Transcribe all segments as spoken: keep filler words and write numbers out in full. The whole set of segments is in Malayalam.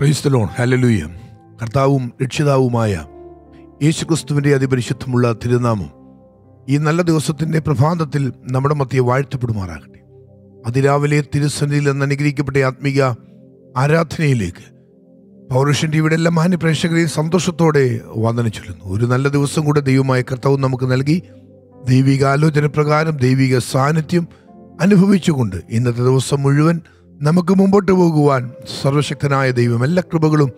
Price the Lord. ഹല്ലേലൂയ. കർത്താവും രക്ഷിതാവുമായ യേശുക്രിസ്തുവിൻ്റെ അതിപരിശുദ്ധമുള്ള തിരുനാമം ഈ നല്ല ദിവസത്തിൻ്റെ പ്രഭാതത്തിൽ നമ്മുടെ മധ്യേ വാഴ്ത്തപ്പെടുമാറാകട്ടെ. അതിരാവിലെ തിരുസന്നിധിയിൽ നിന്ന് അനുഗ്രഹിക്കപ്പെട്ട ആത്മീക ആരാധനയിലേക്ക് പൗരുഷൻ ടി വിയുടെ എല്ലാ മാന്യപ്രേക്ഷകരെയും സന്തോഷത്തോടെ വന്ദനം ചൊല്ലുന്നു. ഒരു നല്ല ദിവസം കൂടെ ദൈവമായ കർത്താവ് നമുക്ക് നൽകി ദൈവിക ആലോചന പ്രകാരം ദൈവിക സാന്നിധ്യം അനുഭവിച്ചുകൊണ്ട് ഇന്നത്തെ ദിവസം മുഴുവൻ നമുക്ക് മുമ്പോട്ട് പോകുവാൻ സർവശക്തനായ ദൈവം എല്ലാ കൃപകളും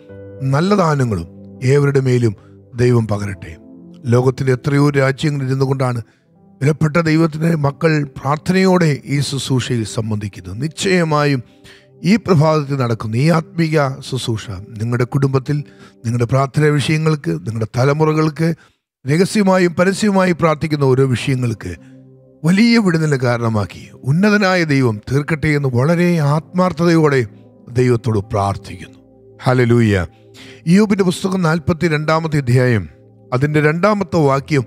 നല്ല ദാനങ്ങളും ഏവരുടെ മേലും ദൈവം പകരട്ടെ. ലോകത്തിൻ്റെ എത്രയോ രാജ്യങ്ങളിൽ ഇരുന്നു കൊണ്ടാണ് വിലപ്പെട്ട ദൈവത്തിൻ്റെ മക്കൾ പ്രാർത്ഥനയോടെ ഈ ശുശ്രൂഷയിൽ സംബന്ധിക്കുന്നത്. നിശ്ചയമായും ഈ പ്രഭാതത്തിൽ നടക്കുന്ന ഈ ആത്മീയ ശുശ്രൂഷ നിങ്ങളുടെ കുടുംബത്തിൽ നിങ്ങളുടെ പ്രാർത്ഥനാ വിഷയങ്ങൾക്ക്, നിങ്ങളുടെ തലമുറകൾക്ക്, രഹസ്യമായും പരസ്യമായും പ്രാർത്ഥിക്കുന്ന ഓരോ വിഷയങ്ങൾക്ക് വലിയ വിടുതലിന് കാരണമാക്കി ഉന്നതനായ ദൈവം തീർക്കട്ടെ എന്ന് വളരെ ആത്മാർത്ഥതയോടെ ദൈവത്തോട് പ്രാർത്ഥിക്കുന്നു. ഹല്ലേലൂയ. യോബിൻ്റെ പുസ്തകം നാൽപ്പത്തി രണ്ടാമത്തെ അധ്യായം അതിൻ്റെ രണ്ടാമത്തെ വാക്യം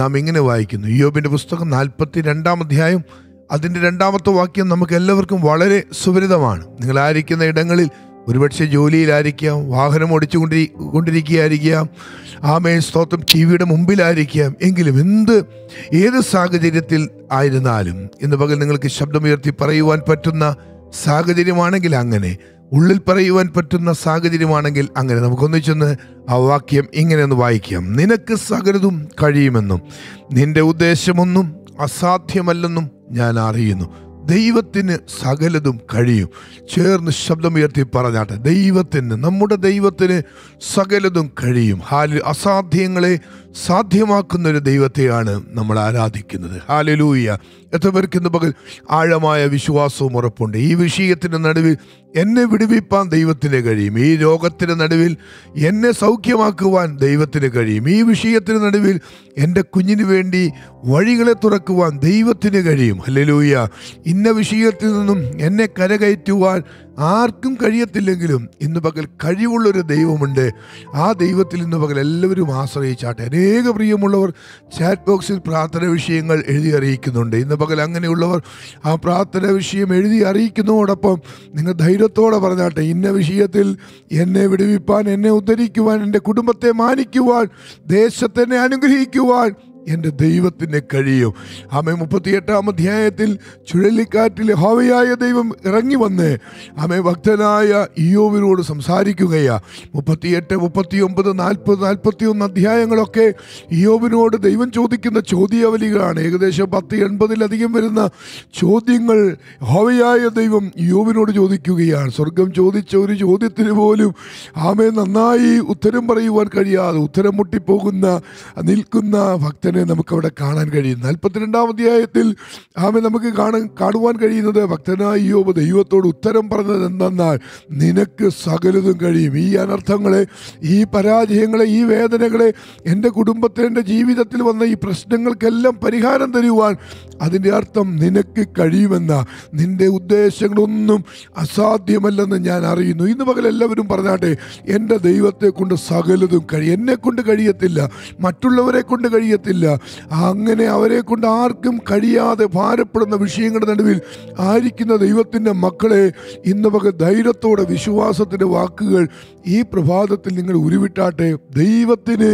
നാം ഇങ്ങനെ വായിക്കുന്നു. യോബിൻ്റെ പുസ്തകം നാൽപ്പത്തി രണ്ടാം അധ്യായം അതിൻ്റെ രണ്ടാമത്തെ വാക്യം നമുക്ക് എല്ലാവർക്കും വളരെ സുപരിതമാണ്. നിങ്ങളായിരിക്കുന്ന ഇടങ്ങളിൽ ഒരുപക്ഷെ ജോലിയിലായിരിക്കാം, വാഹനം ഓടിച്ചു കൊണ്ടിരി കൊണ്ടിരിക്കുകയായിരിക്കാം, ആമേ സ്തോത്രം, ടി വിയുടെ മുമ്പിലായിരിക്കാം. എങ്കിലും എന്ത് ഏത് സാഹചര്യത്തിൽ ആയിരുന്നാലും ഇന്ന് പകൽ നിങ്ങൾക്ക് ശബ്ദമുയർത്തി പറയുവാൻ പറ്റുന്ന സാഹചര്യമാണെങ്കിൽ അങ്ങനെ, ഉള്ളിൽ പറയുവാൻ പറ്റുന്ന സാഹചര്യമാണെങ്കിൽ അങ്ങനെ നമുക്കൊന്നു ചെന്ന് ആ വാക്യം ഇങ്ങനെയൊന്ന് വായിക്കാം. നിനക്ക് സകലതും കഴിയുമെന്നും നിന്റെ ഉദ്ദേശമൊന്നും അസാധ്യമല്ലെന്നും ഞാൻ അറിയുന്നു. ദൈവത്തിന് സകലതും കഴിയും. ചേർന്ന് ശബ്ദമുയർത്തി പറഞ്ഞാട്ടെ, ദൈവത്തിന്, നമ്മുടെ ദൈവത്തിന് സകലതും കഴിയും. ഹാല അസാധ്യങ്ങളെ സാധ്യമാക്കുന്നൊരു ദൈവത്തെയാണ് നമ്മൾ ആരാധിക്കുന്നത്. ഹാലലൂയ. എത്ര പേർക്ക് ഇന്ന് പകൽ ആഴമായ വിശ്വാസവും ഉറപ്പുണ്ട്? ഈ വിഷയത്തിൻ്റെ നടുവിൽ എന്നെ വിടുവിപ്പാൻ ദൈവത്തിന് കഴിയും. ഈ രോഗത്തിൻ്റെ നടുവിൽ എന്നെ സൗഖ്യമാക്കുവാൻ ദൈവത്തിന് കഴിയും. ഈ വിഷയത്തിന് നടുവിൽ എൻ്റെ കുഞ്ഞിന് വേണ്ടി വഴികളെ തുറക്കുവാൻ ദൈവത്തിന് കഴിയും. ഹല്ലേലൂയ. ഇന്ന വിഷയത്തിൽ നിന്നും എന്നെ കരകയറ്റുവാൻ ആർക്കും കഴിയത്തില്ലെങ്കിലും ഇന്ന് പകൽ കഴിവുള്ളൊരു ദൈവമുണ്ട്. ആ ദൈവത്തിൽ ഇന്ന് പകൽ എല്ലാവരും ആശ്രയിച്ചാട്ടെ. അനേക പ്രിയമുള്ളവർ ചാറ്റ് ബോക്സിൽ പ്രാർത്ഥന വിഷയങ്ങൾ എഴുതി അറിയിക്കുന്നുണ്ട്. ഇന്ന് പകൽ അങ്ങനെയുള്ളവർ ആ പ്രാർത്ഥന വിഷയം എഴുതി അറിയിക്കുന്നതോടൊപ്പം നിങ്ങൾ ധൈര്യത്തോടെ പറഞ്ഞാട്ടെ, ഇന്ന വിഷയത്തിൽ എന്നെ വിടുവിപ്പാൻ, എന്നെ ഉദ്ധരിക്കുവാൻ, എൻ്റെ കുടുംബത്തെ മാനിക്കുവാൻ, ദേശത്തിനെ അനുഗ്രഹിക്കുവാൻ എൻ്റെ ദൈവത്തിന് കഴിയും. ആമേ മുപ്പത്തിയെട്ടാം അധ്യായത്തിൽ ചുഴലിക്കാറ്റിൽ ഹോവയായ ദൈവം ഇറങ്ങി വന്ന് ആമേ ഭക്തനായ ഇയ്യോബിനോട് സംസാരിക്കുകയാ. മുപ്പത്തിയെട്ട്, മുപ്പത്തി ഒമ്പത്, നാൽപ്പത്, നാൽപ്പത്തി ഒന്ന് അധ്യായങ്ങളൊക്കെ ഇയ്യോബിനോട് ദൈവം ചോദിക്കുന്ന ചോദ്യാവലികളാണ്. ഏകദേശം പത്ത് എൺപതിലധികം വരുന്ന ചോദ്യങ്ങൾ ഹോവയായ ദൈവം ഇയ്യോബിനോട് ചോദിക്കുകയാണ്. സ്വർഗം ചോദിച്ച ഒരു ചോദ്യത്തിന് പോലും ആമേ നന്നായി ഉത്തരം പറയുവാൻ കഴിയാതെ ഉത്തരം മുട്ടിപ്പോകുന്ന നിൽക്കുന്ന ഭക്തൻ നമുക്കവിടെ കാണാൻ കഴിയും. നാൽപ്പത്തിരണ്ടാം അധ്യായത്തിൽ ആമേ നമുക്ക് കാണാൻ കാണുവാൻ കഴിയുന്നത് ഭക്തനായ യോബ് ദൈവത്തോട് ഉത്തരം പറഞ്ഞത് എന്തെന്നാൽ, നിനക്ക് സകലതും കഴിയും. ഈ അനർത്ഥങ്ങളെ, ഈ പരാജയങ്ങളെ, ഈ വേദനകളെ, എൻ്റെ കുടുംബത്തിൽ, എൻ്റെ ജീവിതത്തിൽ വന്ന ഈ പ്രശ്നങ്ങൾക്കെല്ലാം പരിഹാരം തരുവാൻ അതിൻ്റെ അർത്ഥം നിനക്ക് കഴിയുമെന്ന, നിൻ്റെ ഉദ്ദേശങ്ങളൊന്നും അസാധ്യമല്ലെന്ന് ഞാൻ അറിയുന്നു. ഇന്ന് പകൽ എല്ലാവരും പറഞ്ഞാട്ടെ, എൻ്റെ ദൈവത്തെ കൊണ്ട് സകലതും കഴിയും. എന്നെ കൊണ്ട് കഴിയത്തില്ല, മറ്റുള്ളവരെ കൊണ്ട് കഴിയത്തില്ല, അങ്ങനെ അവരെ കൊണ്ട് ആർക്കും കഴിയാതെ ഭാരപ്പെടുന്ന വിഷയങ്ങളുടെ നടുവിൽ ആയിരിക്കുന്ന ദൈവത്തിൻ്റെ മക്കളെ ഇന്ന് പകൽ ധൈര്യത്തോടെ വിശ്വാസത്തിൻ്റെ വാക്കുകൾ ഈ പ്രഭാതത്തിൽ നിങ്ങൾ ഉരുവിട്ടാട്ടെ. ദൈവത്തിന്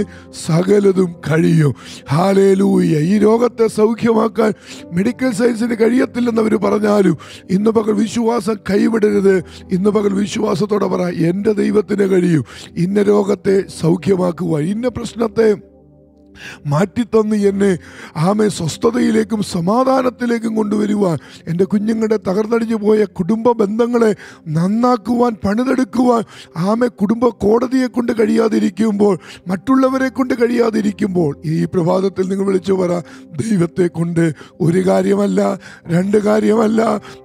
സകലതും കഴിയും. ഹല്ലേലൂയ. ഈ രോഗത്തെ സൗഖ്യമാക്കാൻ മെഡിക്കൽ സയൻസിന് കഴിയത്തില്ലെന്നവർ പറഞ്ഞാലും ഇന്ന് പകൽ വിശ്വാസം കൈവിടരുത്. ഇന്ന് പകൽ വിശ്വാസത്തോടെ പറ, എൻ്റെ ദൈവത്തിന് കഴിയും ഇന്ന രോഗത്തെ സൗഖ്യമാക്കുവാൻ, ഇന്ന പ്രശ്നത്തെ മാറ്റിത്തന്ന് എന്നെ ആമേ സ്വസ്ഥതയിലേക്കും സമാധാനത്തിലേക്കും കൊണ്ടുവരുവാൻ, എൻ്റെ കുഞ്ഞുങ്ങളുടെ തകർന്നടിഞ്ഞു പോയ കുടുംബ ബന്ധങ്ങളെ നന്നാക്കുവാൻ, പണിതെടുക്കുവാൻ ആമേ കുടുംബ കോടതിയെ കൊണ്ട് കഴിയാതിരിക്കുമ്പോൾ, മറ്റുള്ളവരെ കൊണ്ട് കഴിയാതിരിക്കുമ്പോൾ ഈ പ്രഭാതത്തിൽ നിങ്ങൾ വിളിച്ചു പറ, ദൈവത്തെ കൊണ്ട് ഒരു കാര്യമല്ല, രണ്ട് കാര്യമല്ല,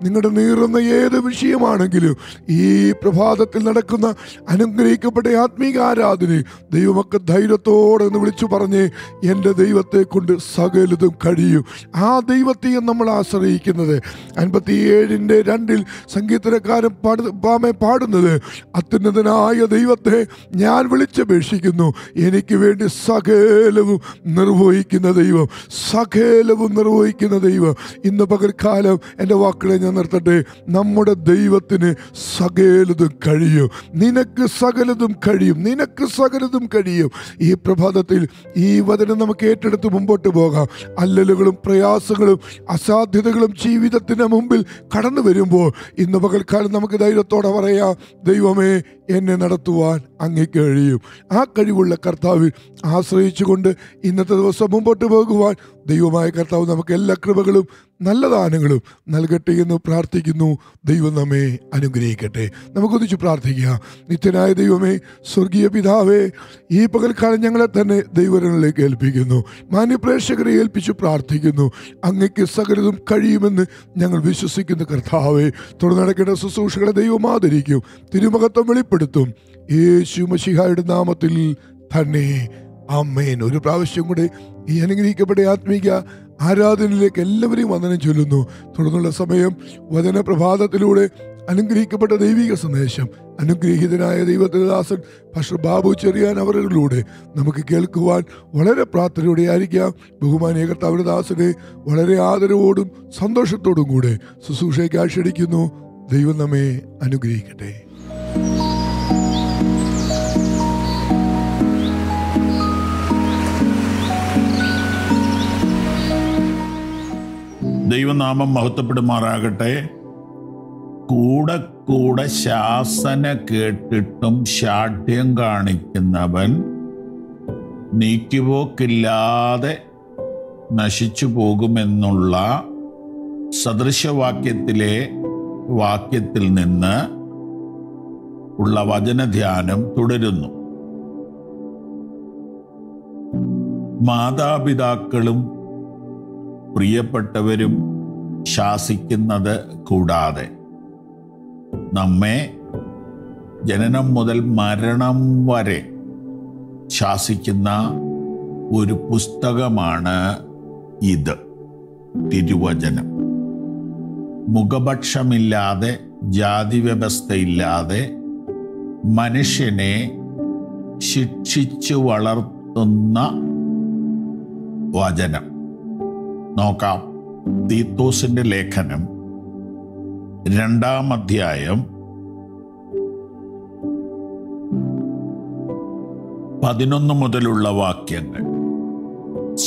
നിങ്ങളുടെ നീറുന്ന ഏത് വിഷയമാണെങ്കിലും ഈ പ്രഭാതത്തിൽ നടക്കുന്ന അനുഗ്രഹിക്കപ്പെട്ട ആത്മീക ആരാധന ദൈവമൊക്കെ ധൈര്യത്തോടെ എന്ന് വിളിച്ചു പറഞ്ഞ് എൻ്റെ ദൈവത്തെ കൊണ്ട് സകലതും കഴിയും. ആ ദൈവത്തെയും നമ്മൾ ആശ്രയിക്കുന്നത്. അൻപത്തി ഏഴിൻ്റെ രണ്ടിൽ സംഗീതക്കാരൻ പാമെ പാടുന്നത്, അത്യുന്നതനായ ദൈവത്തെ ഞാൻ വിളിച്ചപേക്ഷിക്കുന്നു, എനിക്ക് വേണ്ടി സകലവും നിർവഹിക്കുന്ന ദൈവം, സകലവും നിർവഹിക്കുന്ന ദൈവം. ഇന്ന് പകൽക്കാലം എൻ്റെ വാക്കുകളെ ഞാൻ നിർത്തട്ടെ. നമ്മുടെ ദൈവത്തിന് സകലതും കഴിയും. നിനക്ക് സകലതും കഴിയും, നിനക്ക് സകലതും കഴിയും. ഈ പ്രഭാതത്തിൽ ഈ വചനം നമുക്ക് ഏറ്റെടുത്ത് മുമ്പോട്ട് പോകാം. അല്ലലുകളും പ്രയാസങ്ങളും അസാധ്യതകളും ജീവിതത്തിന് മുമ്പിൽ കടന്നു വരുമ്പോൾ ഇന്ന് പകൽക്കാലം നമുക്ക് ധൈര്യത്തോടെ പറയാം, ദൈവമേ എന്നെ നടത്തുവാൻ അങ്ങേക്ക് കഴിയും. ആ കഴിവുള്ള കർത്താവിൽ ആശ്രയിച്ചുകൊണ്ട് ഇന്നത്തെ ദിവസം മുമ്പോട്ട് പോകുവാൻ ദൈവമായ കർത്താവ് നമുക്ക് എല്ലാ കൃപകളും നല്ല ദാനങ്ങളും നൽകട്ടെ എന്ന് പ്രാർത്ഥിക്കുന്നു. ദൈവം നമ്മെ അനുഗ്രഹിക്കട്ടെ. നമുക്കൊന്നിച്ച് പ്രാർത്ഥിക്കുക. നിത്യനായ ദൈവമേ, സ്വർഗീയ പിതാവേ, ഈ പകൽക്കാലം ഞങ്ങളെ തന്നെ ദൈവരങ്ങളിലേക്ക് ഏൽപ്പിക്കുന്നു. മാന്യപ്രേക്ഷകരെ ഏൽപ്പിച്ച് പ്രാർത്ഥിക്കുന്നു, അങ്ങക്ക് സകലതും കഴിയുമെന്ന് ഞങ്ങൾ വിശ്വസിക്കുന്നു. കർത്താവെ, തുടർന്ന് നടക്കേണ്ട ശുശ്രൂഷകളെ ദൈവം ആദരിക്കും, തിരുമഹത്വം വെളിപ്പെടുത്തും. യേശു മശിഹായുടെ നാമത്തിൽ തന്നെ അമ്മേൻ. ഒരു പ്രാവശ്യം കൂടെ ഈ അനുഗ്രഹിക്കപ്പെട്ട ആത്മീക ആരാധനയിലേക്ക് എല്ലാവരെയും വന്ദനം ചൊല്ലുന്നു. തുടർന്നുള്ള സമയം വചന പ്രഭാതത്തിലൂടെ അനുഗ്രഹിക്കപ്പെട്ട ദൈവിക സന്ദേശം അനുഗ്രഹീതനായ ദൈവദാസൻ ഫാസ്റ്റർ ബാബു ചെറിയാൻ അവരിലൂടെ നമുക്ക് കേൾക്കുവാൻ വളരെ പ്രാർത്ഥനയോടെ ആയിരിക്കാം. ബഹുമാനീയ കർത്താവിന്റെ ദാസനെ വളരെ ആദരവോടും സന്തോഷത്തോടും കൂടെ ശുശ്രൂഷയ്ക്ക് ആശീർവദിക്കുന്നു. ദൈവം നമ്മെ അനുഗ്രഹിക്കട്ടെ. ദൈവനാമം മഹത്വപ്പെടുമാറാകട്ടെ. കൂടെ കൂടെ ശാസന കേട്ടിട്ടും ശാഠ്യം കാണിക്കുന്നവൻ നീക്കിപോക്കില്ലാതെ നശിച്ചു പോകുമെന്നുള്ള സദൃശവാക്യത്തിലെ വാക്യത്തിൽ നിന്ന് ഉള്ള വചനധ്യാനം തുടരുന്നു. മാതാപിതാക്കളും പ്രിയപ്പെട്ടവരും ശാസിക്കുന്നത് കൂടാതെ നമ്മെ ജനനം മുതൽ മരണം വരെ ശാസിക്കുന്ന ഒരു പുസ്തകമാണ് ഇത് തിരുവചനം. മുഖപക്ഷമില്ലാതെ, ജാതി വ്യവസ്ഥയില്ലാതെ മനുഷ്യനെ ശിക്ഷിച്ചു വളർത്തുന്ന വചനം. നോക്കാം, തീത്തോസിൻ്റെ ലേഖനം രണ്ടാം അധ്യായം പതിനൊന്ന് മുതലുള്ള വാക്യങ്ങൾ.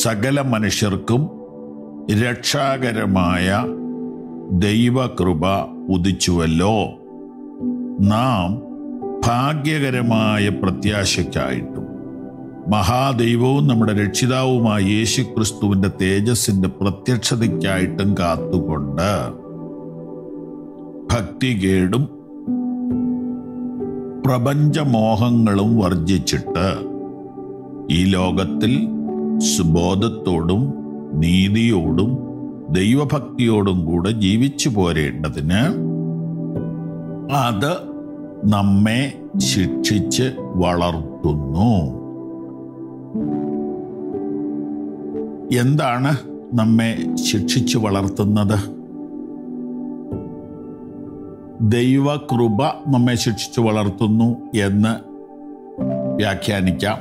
സകല മനുഷ്യർക്കും രക്ഷാകരമായ ദൈവകൃപ ഉദിച്ചുവല്ലോ. നാം ഭാഗ്യകരമായ പ്രത്യാശയ്ക്കായിട്ടും മഹാദൈവവും നമ്മുടെ രക്ഷിതാവുമായ യേശുക്രിസ്തുവിൻ്റെ തേജസ്സിൻ്റെ പ്രത്യക്ഷതയ്ക്കായിട്ടും കാത്തുകൊണ്ട് ഭക്തികേടും പ്രപഞ്ചമോഹങ്ങളും വർജിച്ചിട്ട് ഈ ലോകത്തിൽ സുബോധത്തോടും നീതിയോടും ദൈവഭക്തിയോടും കൂടെ ജീവിച്ചു പോരേണ്ടതിന് അത് നമ്മെ ശിക്ഷിച്ച് വളർത്തുന്നു. എന്താണ് നമ്മെ ശിക്ഷിച്ച് വളർത്തുന്നത്? ദൈവകൃപ നമ്മെ ശിക്ഷിച്ച് വളർത്തുന്നു എന്ന് വ്യാഖ്യാനിക്കാം.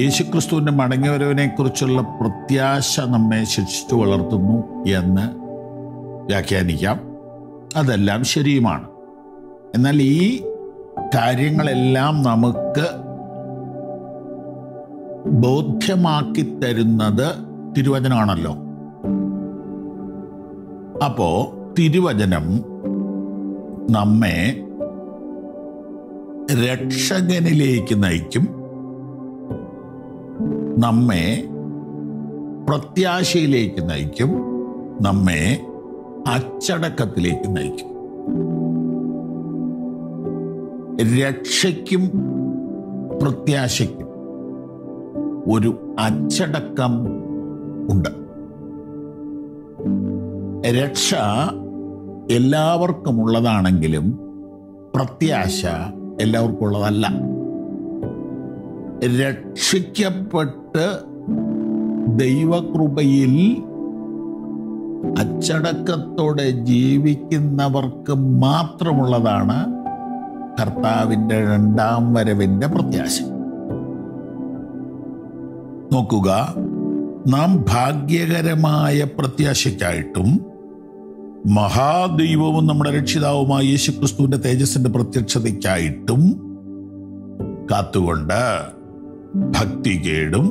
യേശുക്രിസ്തുവിൻ്റെ മടങ്ങിവരവിനെക്കുറിച്ചുള്ള പ്രത്യാശ നമ്മെ ശിക്ഷിച്ച് വളർത്തുന്നു എന്ന് വ്യാഖ്യാനിക്കാം. അതെല്ലാം ശരിയുമാണ്. എന്നാൽ ഈ കാര്യങ്ങളെല്ലാം നമുക്ക് ബോധ്യമാക്കി തരുന്നത് തിരുവചനമാണല്ലോ. അപ്പോൾ തിരുവചനം നമ്മെ രക്ഷകനിലേക്ക് നയിക്കും, നമ്മെ പ്രത്യാശയിലേക്ക് നയിക്കും, നമ്മെ അച്ചടക്കത്തിലേക്ക് നയിക്കും. രക്ഷയ്ക്കും പ്രത്യാശയ്ക്കും ഒരു അച്ചടക്കം ഉണ്ട്. രക്ഷ എല്ലാവർക്കും ഉള്ളതാണെങ്കിലും പ്രത്യാശ എല്ലാവർക്കും ഉള്ളതല്ല. രക്ഷിക്കപ്പെട്ട ദൈവകൃപയിൽ അച്ചടക്കത്തോടെ ജീവിക്കുന്നവർക്ക് മാത്രമുള്ളതാണ് കർത്താവിൻ്റെ രണ്ടാം വരവിൻ്റെ പ്രത്യാശ. നോക്കുക, നാം ഭാഗ്യകരമായ പ്രത്യാശയ്ക്കായിട്ടും മഹാദൈവവും നമ്മുടെ രക്ഷിതാവുമായ യേശുക്രിസ്തുവിൻ്റെ തേജസ്സിൻ്റെ പ്രത്യക്ഷതയ്ക്കായിട്ടും കാത്തുകൊണ്ട് ഭക്തികേടും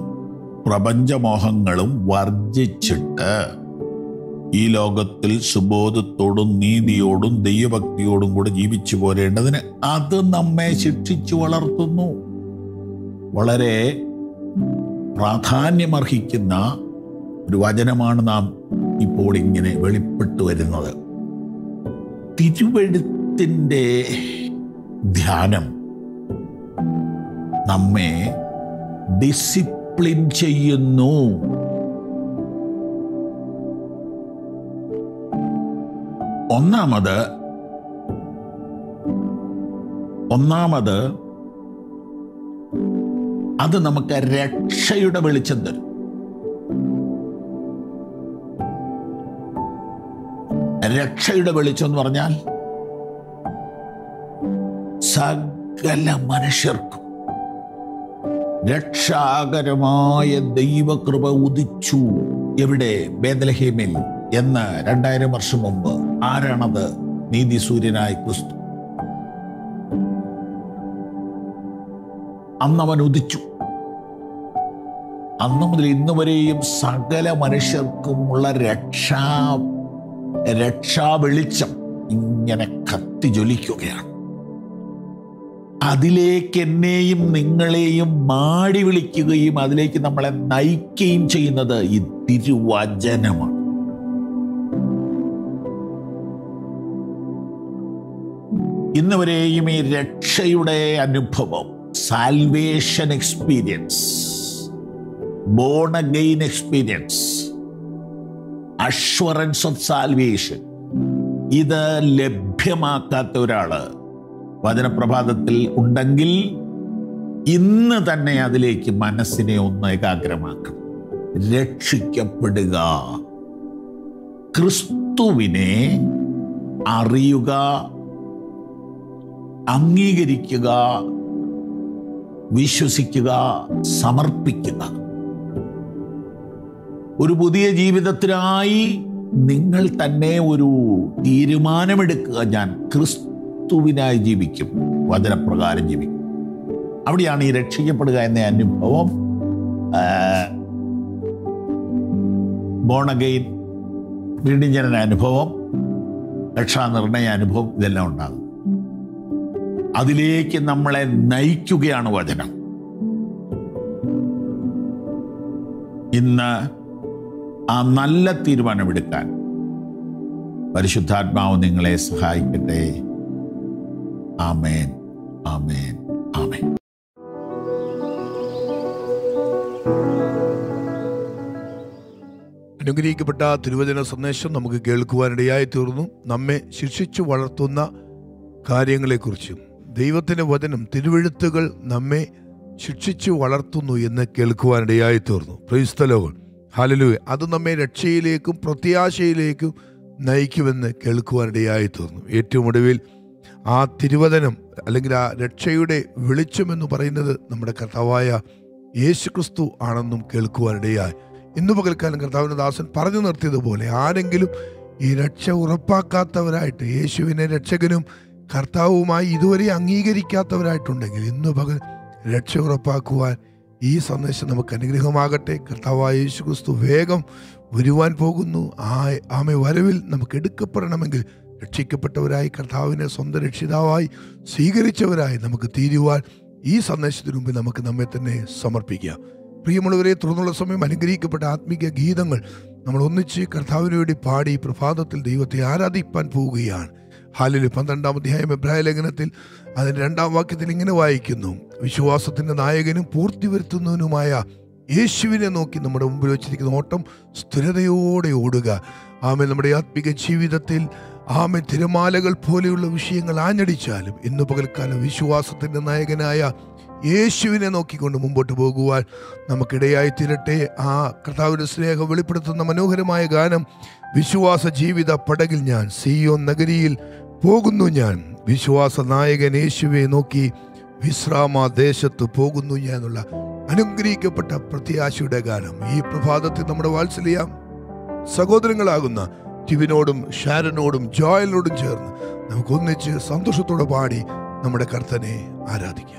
പ്രപഞ്ചമോഹങ്ങളും വർജിച്ചിട്ട് ഈ ലോകത്തിൽ സുബോധത്തോടും നീതിയോടും ദൈവഭക്തിയോടും കൂടെ ജീവിച്ചു പോരേണ്ടതിന് അത് നമ്മെ ശിക്ഷിച്ചു വളർത്തുന്നു. വളരെ പ്രാധാന്യമർഹിക്കുന്ന ഒരു വചനമാണ് നാം ഇപ്പോൾ ഇങ്ങനെ വെളിപ്പെട്ടു വരുന്നത്. തിരുവെഴുത്തിൻ്റെ ധ്യാനം നമ്മെ ഡിസിപ്ലിൻ ചെയ്യുന്നു. ഒന്നാമത് ഒന്നാമത് അത് നമുക്ക് രക്ഷയുടെ വെളിച്ചം തരും. രക്ഷയുടെ വെളിച്ചം എന്ന് പറഞ്ഞാൽ സകല മനുഷ്യർക്കും രക്ഷാകരമായ ദൈവകൃപ ഉദിച്ചു. എവിടെ? ബേത്ലഹേമിൽ എന്ന് രണ്ടായിരം വർഷം മുമ്പ്. ആരാണത്? നീതിസൂര്യനായ ക്രിസ്തു. അന്നവൻ ഉദിച്ചു. അന്നു മുതൽ ഇന്നു വരെയും സകല മനുഷ്യർക്കുമുള്ള രക്ഷാ രക്ഷാ വെളിച്ചം ഇങ്ങനെ കത്തിജ്വലിക്കുകയാണ്. അതിലേക്ക് എന്നെയും നിങ്ങളെയും മാടി വിളിക്കുകയും അതിലേക്ക് നമ്മളെ നയിക്കുകയും ചെയ്യുന്നത് ഈ തിരുവചനമാണ്. ഇന്ന് വരെയും ഈ രക്ഷയുടെ അനുഭവം, salvation experience, born again experience, assurance of salvation, ഇത് ലഭ്യമാക്കാത്ത ഒരാള് വചനപ്രഭാതത്തിൽ ഉണ്ടെങ്കിൽ ഇന്ന് തന്നെ അതിലേക്ക് മനസ്സിനെ ഒന്ന് ഏകാഗ്രമാക്കണം. രക്ഷിക്കപ്പെടുക, ക്രിസ്തുവിനെ അറിയുക, അംഗീകരിക്കുക, വിശ്വസിക്കുക, സമർപ്പിക്കുക. ഒരു പുതിയ ജീവിതത്തിനായി നിങ്ങൾ തന്നെ ഒരു തീരുമാനമെടുക്കുക. ഞാൻ ക്രിസ്തുവിനായി ജീവിക്കും, വചനപ്രകാരം ജീവിക്കും. അവിടെയാണ് ഈ രക്ഷിക്കപ്പെടുക എന്ന അനുഭവം ബോണഗെയിൻ വീണ്ടുജനന അനുഭവം, രക്ഷാനിർണയ അനുഭവം, ഇതെല്ലാം ഉണ്ടാകും. അതിലേക്ക് നമ്മളെ നയിക്കുകയാണ് വചനം. ഇന്ന് ആ നല്ല തീരുമാനമെടുക്കാൻ പരിശുദ്ധാത്മാവ് നിങ്ങളെ സഹായിക്കട്ടെ. ആമേൻ, ആമേൻ, ആമേൻ. അനുഗ്രഹിക്കപ്പെട്ട തിരുവചന സന്ദേശം നമുക്ക് കേൾക്കുവാനിടയായി തീർന്നു. നമ്മെ ശിക്ഷിച്ചു വളർത്തുന്ന കാര്യങ്ങളെക്കുറിച്ചും ദൈവത്തിൻ്റെ വചനം, തിരുവെഴുത്തുകൾ നമ്മെ ശിക്ഷിച്ചു വളർത്തുന്നു എന്ന് കേൾക്കുവാനിടയായി തീർന്നു. Praise the Lord, hallelujah. അത് നമ്മെ രക്ഷയിലേക്കും പ്രത്യാശയിലേക്കും നയിക്കുമെന്ന് കേൾക്കുവാനിടയായി തീർന്നു. ഏറ്റവും ഒടുവിൽ ആ തിരുവചനം അല്ലെങ്കിൽ ആ രക്ഷയുടെ വെളിച്ചമെന്ന് പറയുന്നത് നമ്മുടെ കർത്താവായ യേശുക്രിസ്തു ആണെന്നും കേൾക്കുവാനിടയായി. ഇന്ന് പകൽക്കാലം കർത്താവിൻ്റെ ദാസൻ പറഞ്ഞു നിർത്തിയതുപോലെ ആരെങ്കിലും ഈ രക്ഷ ഉറപ്പാക്കാത്തവരായിട്ട്, യേശുവിനെ രക്ഷകനും കർത്താവുമായി ഇതുവരെ അംഗീകരിക്കാത്തവരായിട്ടുണ്ടെങ്കിൽ ഇന്ന് പകൽ രക്ഷ ഉറപ്പാക്കുവാൻ ഈ സന്ദേശം നമുക്ക് അനുഗ്രഹമാകട്ടെ. കർത്താവായ യേശു ക്രിസ്തു വേഗം വരുവാൻ പോകുന്നു. ആ ആമേ വരവിൽ നമുക്ക് എടുക്കപ്പെടണമെങ്കിൽ രക്ഷിക്കപ്പെട്ടവരായി, കർത്താവിനെ സ്വന്തം രക്ഷിതാവായി സ്വീകരിച്ചവരായി നമുക്ക് തീരുവാൻ ഈ സന്ദേശത്തിന് മുമ്പിൽ നമുക്ക് നമ്മെ തന്നെ സമർപ്പിക്കാം. പ്രിയമുള്ളവരെ, തുടർന്നുള്ള സമയം അനുഗ്രഹിക്കപ്പെട്ട ആത്മീക ഗീതങ്ങൾ നമ്മൾ ഒന്നിച്ച് കർത്താവിന് വേണ്ടി പാടി പ്രഭാതത്തിൽ ദൈവത്തെ ആരാധിപ്പാൻ പോവുകയാണ്. ഹല്ലേലൂയ. പന്ത്രണ്ടാം അധ്യായം എബ്രായ ലേഖനത്തിൽ അതിൻ്റെ രണ്ടാം വാക്യത്തിൽ ഇങ്ങനെ വായിക്കുന്നു: വിശ്വാസത്തിൻ്റെ നായകനും പൂർത്തി വരുത്തുന്നവനുമായ യേശുവിനെ നോക്കി നമ്മുടെ മുമ്പിൽ വെച്ചിരിക്കുന്ന ഓട്ടം സ്ഥിരതയോടെ ഓടുക. ആമേ, നമ്മുടെ ആത്മീക ജീവിതത്തിൽ ആമേ തിരമാലകൾ പോലെയുള്ള വിഷയങ്ങൾ ആഞ്ഞടിച്ചാലും ഇന്ന് പകൽക്കാലം വിശ്വാസത്തിൻ്റെ നായകനായ യേശുവിനെ നോക്കിക്കൊണ്ട് മുമ്പോട്ട് പോകുവാൻ നമുക്കിടയായി തീരട്ടെ. ആ കർത്താവിൻ്റെ സ്നേഹം വെളിപ്പെടുത്തുന്ന മനോഹരമായ ഗാനം. വിശ്വാസ ജീവിത പടകിൽ ഞാൻ സിയോൻ നഗരിയിൽ പോകുന്നു, ഞാൻ വിശ്വാസ നായകൻ യേശുവെ നോക്കി വിശ്രാമദേശത്ത് പോകുന്നു ഞാൻ എന്നുള്ള അനുഗ്രഹിക്കപ്പെട്ട പ്രത്യാശയുടെ ഗാനം ഈ പ്രഭാതത്തിൽ നമ്മുടെ വാത്സല്യ സഹോദരങ്ങളാകുന്ന ടിവിനോടും ഷാരനോടും ജോയലിനോടും ചേർന്ന് നമുക്കൊന്നിച്ച് സന്തോഷത്തോടെ പാടി നമ്മുടെ കർത്തനെ ആരാധിക്കാം.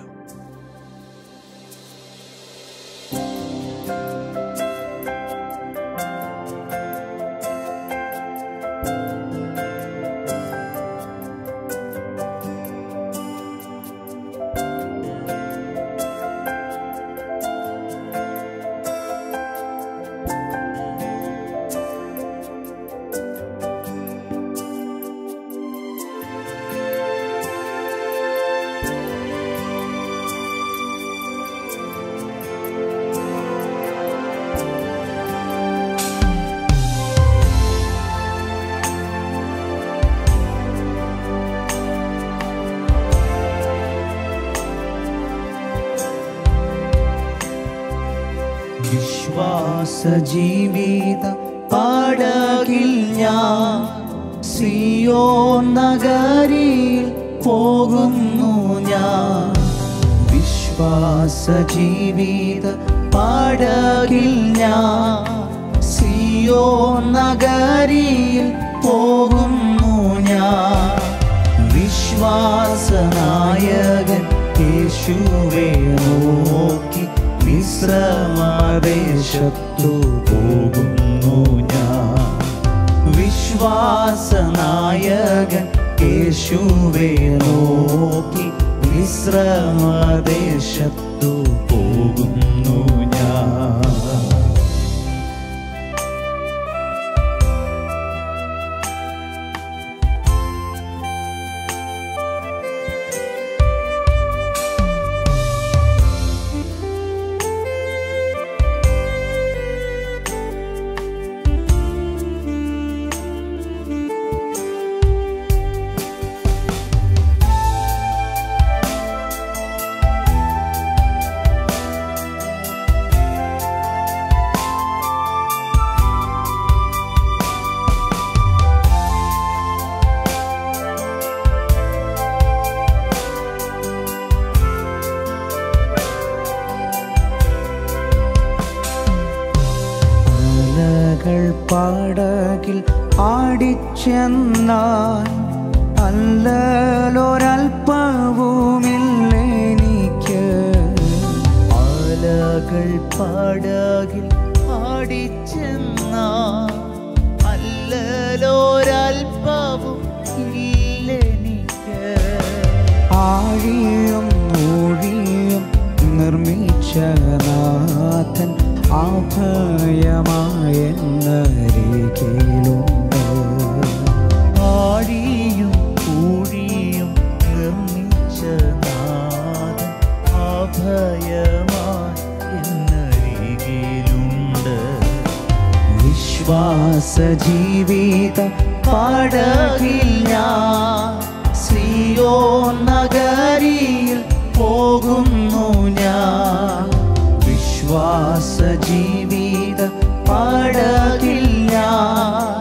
ജീവിത പടകിൽ ഞാൻ സിയോൻ നഗരിയിൽ പോകുന്നു, ഞാൻ വിശ്വാസ ജീവിത പടകിൽ ഞാൻ സിയോൻ നഗരിയിൽ പോകുന്നു, ഞാൻ വിശ്വാസനായകൻ യേശുവേ നോക്കി വിശ്രമദേശത്തു പോകുന്നു, ഞാൻ വിശ്വാസനായകൻ യേശുവേ നോക്കി വിശ്രമദേശത്തു പോകുന്നു, ഞാൻ പടകിൽ ആടിച്ചെന്നാൽ അല്ലൊരൽപ്പവുമില്ലെനിക്ക്, അലകൾ പടകിൽ ആടിച്ചെന്നാൽ അല്ലൊരൽപ്പവും ഇല്ലെനിക്ക്, ആഴിയും മൂഴിയും നിർമ്മിച്ച നാഥൻ അഭയമായെന്നരികിലുണ്ട്, ആഴിയും പൂഴിയും നിർമ്മിച്ച നാഥൻ അഭയമായി എന്നരികിലുണ്ട്, വിശ്വാസ ജീവിത പടകിൽ ഞാൻ സിയോൻ നഗരിയിൽ പോകുന്നു, ഞാൻ വിശ്വാസ ജീവിത പടകിൽ ഞാൻ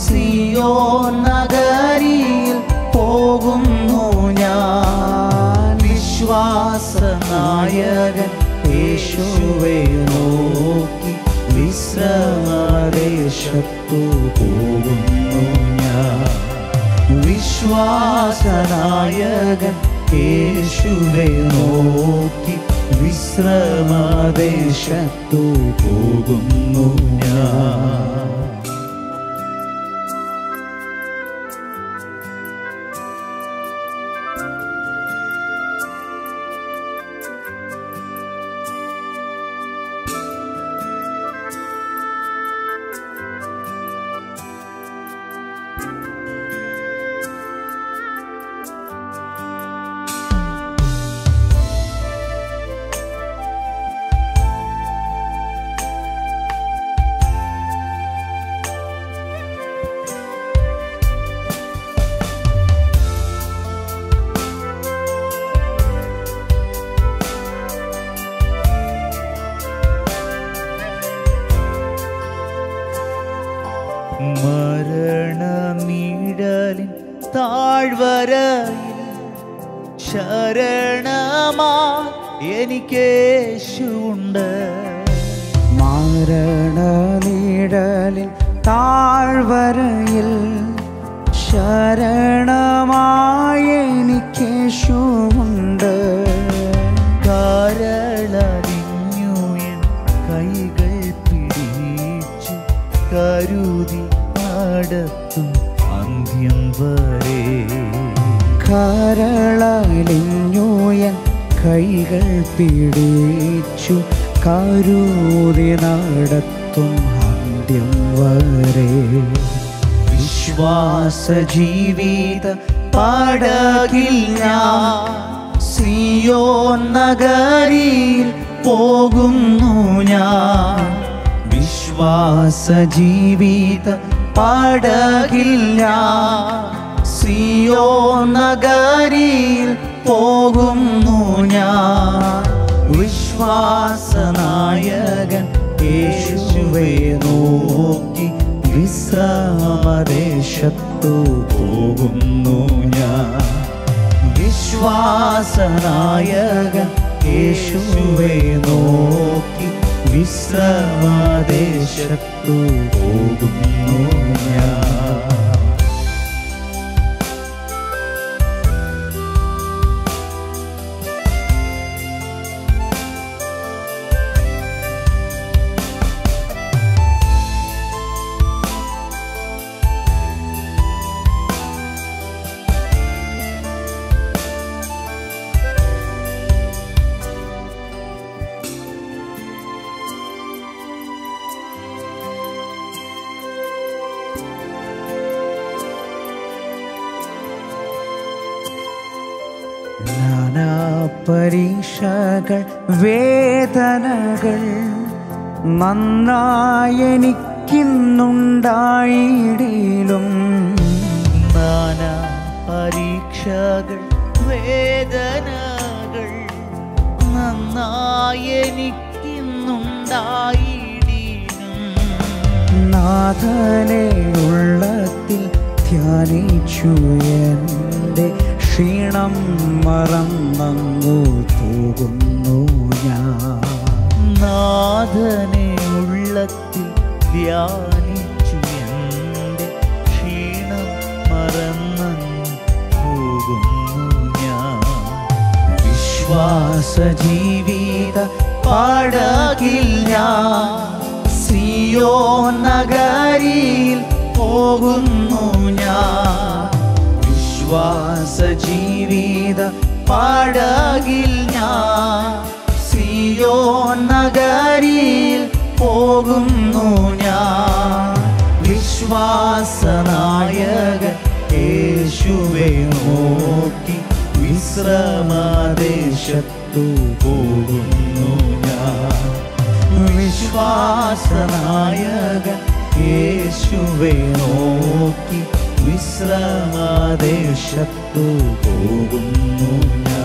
സിയോൻ നഗരിയിൽ പോകുന്നു, ഞാൻ വിശ്വാസനായകൻ യേശുവേ നോക്കി വിശ്രമദേശത്തു പോകുന്നു, ഞാൻ വിശ്വാസനായകൻ യേശുവേ നോക്കി വിശ്രമദേശത്തു പോകുന്നു, ഞാൻ மரணமிடலின் தாழ்வரையில் சரணமா എനിക്കേശുണ്ട് മരണനിഴലിൽ താഴ്വരയിൽ ശരണമായി എനിക്കേശുണ്ട് കരളറിഞ്ഞു എൻ കൈകൾ പിടിച്ചു കരുതി നടത്തും അന്ത്യം വരെ കരളറിഞ്ഞു എൻ കൈകൾ പിടിച്ചു കരുതി നടത്തും അന്ത്യം വരെ വിശ്വാസ ജീവിത പടകിൽ ഞാൻ സിയോൻ നഗരിയിൽ പോകുന്നു ഞാൻ വിശ്വാസ ജീവിത പടകിൽ ഞാൻ സിയോൻ നഗരിയിൽ പോകുന്നു ഞാൻ വിശ്വാസനായകൻ യേശുവേ നോക്കി വിശ്രാമദേശത്തു പോകുന്നു ഞാൻ വിശ്വാസനായകൻ യേശുവേ നോക്കി വിശ്രാമദേശത്തു പോകുന്നു ഞാൻ പരീക്ഷകൾ വേദനകൾ നന്നായെനിക്കുന്നുണ്ടായിടീലും നാനാ പരീക്ഷകൾ വേദനകൾ നന്നായെനിക്കുന്നുണ്ടായിടീലും നാഥനെ ഉള്ളത്തിൽ ധ്യാനിച്ചു എൻ്റെ ക്ഷീണം മറന്നങ്ങു പോകുന്നു ഞാൻ നാഥനെ ഉള്ളത്തിൽ ധ്യാനിച്ചു എൻ്റെ ക്ഷീണം മറന്നങ്ങു പോകുന്നു ഞാൻ വിശ്വാസ ജീവിത പടകിൽ ഞാൻ സിയോൻ നഗരിയിൽ പോകുന്നു ഞാൻ വിശ്വാസ ജീവിത പടകിൽ ഞാൻ സിയോൻ നഗരിയിൽ പോകുന്നു ഞാൻ വിശ്വാസനായകൻ യേശുവേ നോക്കി വിശ്രമദേശത്തു പോകുന്നു ഞാൻ വിശ്വാസനായകൻ യേശുവേ നോക്കി വിശ്രമദേശത്തു പോകുന്നു ഞാൻ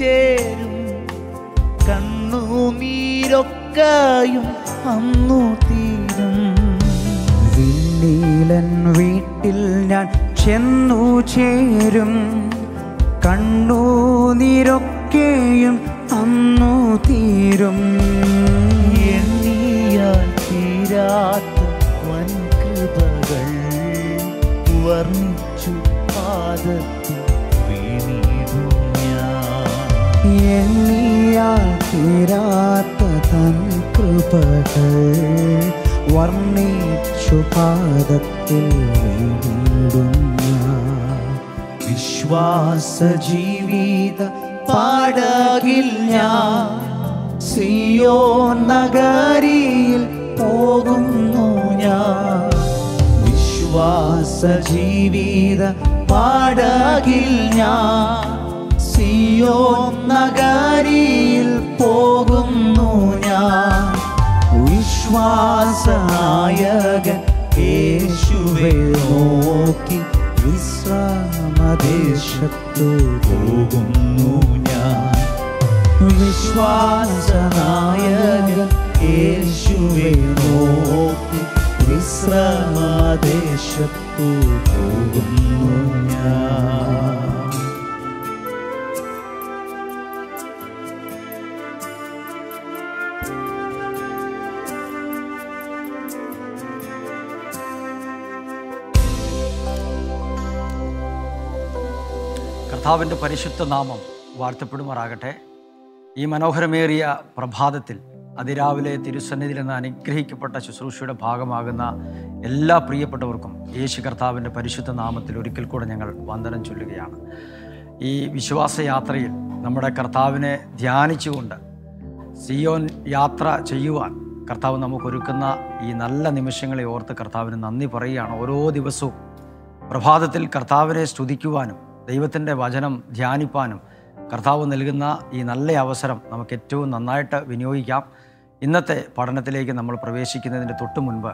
ചേരും കണ്ണുനീരൊക്കെയും അന്നു തീരും വിണ്ണീലൻ വീട്ടിൽ ഞാൻ ചെന്നു ചേരും കണ്ണുനീരൊക്കെയും അന്നു തീരും എണ്ണിയാൽ തീരാത്ത വൻകൃപകൾ വർണ്ണിച്ചു പാദത്തിൽ എണ്ണിയാൽ തീരാത്ത തൻ കൃപകൾ വർണ്ണിച്ചു പാദത്തിൽ വീണും ഞാൻ വിശ്വാസ ജീവിത പാടകിൽ ഞാൻ സിയോൻ നഗരിയിൽ പോകുന്നു ഞാൻ. വിശ്വാസ ജീവിത പാടകിൽ ഞാൻ സിയോൻ നഗരിയിൽ പോകുന്നു ഞാൻ. വിശ്വാസനായകൻ യേശുവേ നോക്കി വിശ്രാമദേശത്തു പോകുന്നു ഞാൻ. വിശ്വാസനായകൻ യേശുവേ നോക്കി വിശ്രാമദേശത്തു പോകുന്നു ഞാൻ. കർത്താവിൻ്റെ പരിശുദ്ധ നാമം വാഴ്ത്തപ്പെടുമാറാകട്ടെ. ഈ മനോഹരമേറിയ പ്രഭാതത്തിൽ അതിരാവിലെ തിരുസന്നിധിയിൽ നിന്ന് അനുഗ്രഹിക്കപ്പെട്ട ശുശ്രൂഷയുടെ ഭാഗമാകുന്ന എല്ലാ പ്രിയപ്പെട്ടവർക്കും യേശു കർത്താവിൻ്റെ പരിശുദ്ധ നാമത്തിൽ ഒരിക്കൽ കൂടെ ഞങ്ങൾ വന്ദനം ചൊല്ലുകയാണ്. ഈ വിശ്വാസയാത്രയിൽ നമ്മുടെ കർത്താവിനെ ധ്യാനിച്ചുകൊണ്ട് സിയോൻ യാത്ര ചെയ്യുവാൻ കർത്താവ് നമുക്കൊരുക്കുന്ന ഈ നല്ല നിമിഷങ്ങളെ ഓർത്ത് കർത്താവിന് നന്ദി പറയുകയാണ്. ഓരോ ദിവസവും പ്രഭാതത്തിൽ കർത്താവിനെ സ്തുതിക്കുവാനും ദൈവത്തിൻ്റെ വചനം ധ്യാനിപ്പാനും കർത്താവ് നൽകുന്ന ഈ നല്ല അവസരം നമുക്ക് ഏറ്റവും നന്നായിട്ട് വിനിയോഗിക്കാം. ഇന്നത്തെ പഠനത്തിലേക്ക് നമ്മൾ പ്രവേശിക്കുന്നതിൻ്റെ തൊട്ട് മുൻപ്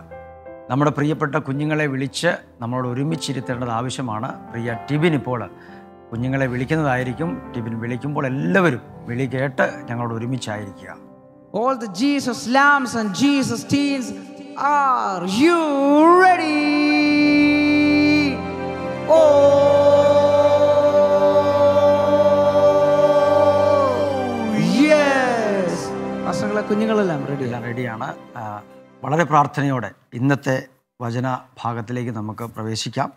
നമ്മുടെ പ്രിയപ്പെട്ട കുഞ്ഞുങ്ങളെ വിളിച്ച് നമ്മളോട് ഒരുമിച്ചിരുത്തേണ്ടത് ആവശ്യമാണ്. പ്രിയ ടിബിൻ ഇപ്പോൾ കുഞ്ഞുങ്ങളെ വിളിക്കുന്നതായിരിക്കും. ടിബിൻ വിളിക്കുമ്പോൾ എല്ലാവരും വിളി കേട്ട് ഞങ്ങളോട് ഒരുമിച്ചായിരിക്കുക. All the Jesus lambs and Jesus teens, are you ready? Oh! കുഞ്ഞുങ്ങളെല്ലാം റെഡിയാണ് റെഡിയാണ് വളരെ പ്രാർത്ഥനയോടെ ഇന്നത്തെ വചന ഭാഗത്തിലേക്ക് നമുക്ക് പ്രവേശിക്കാം.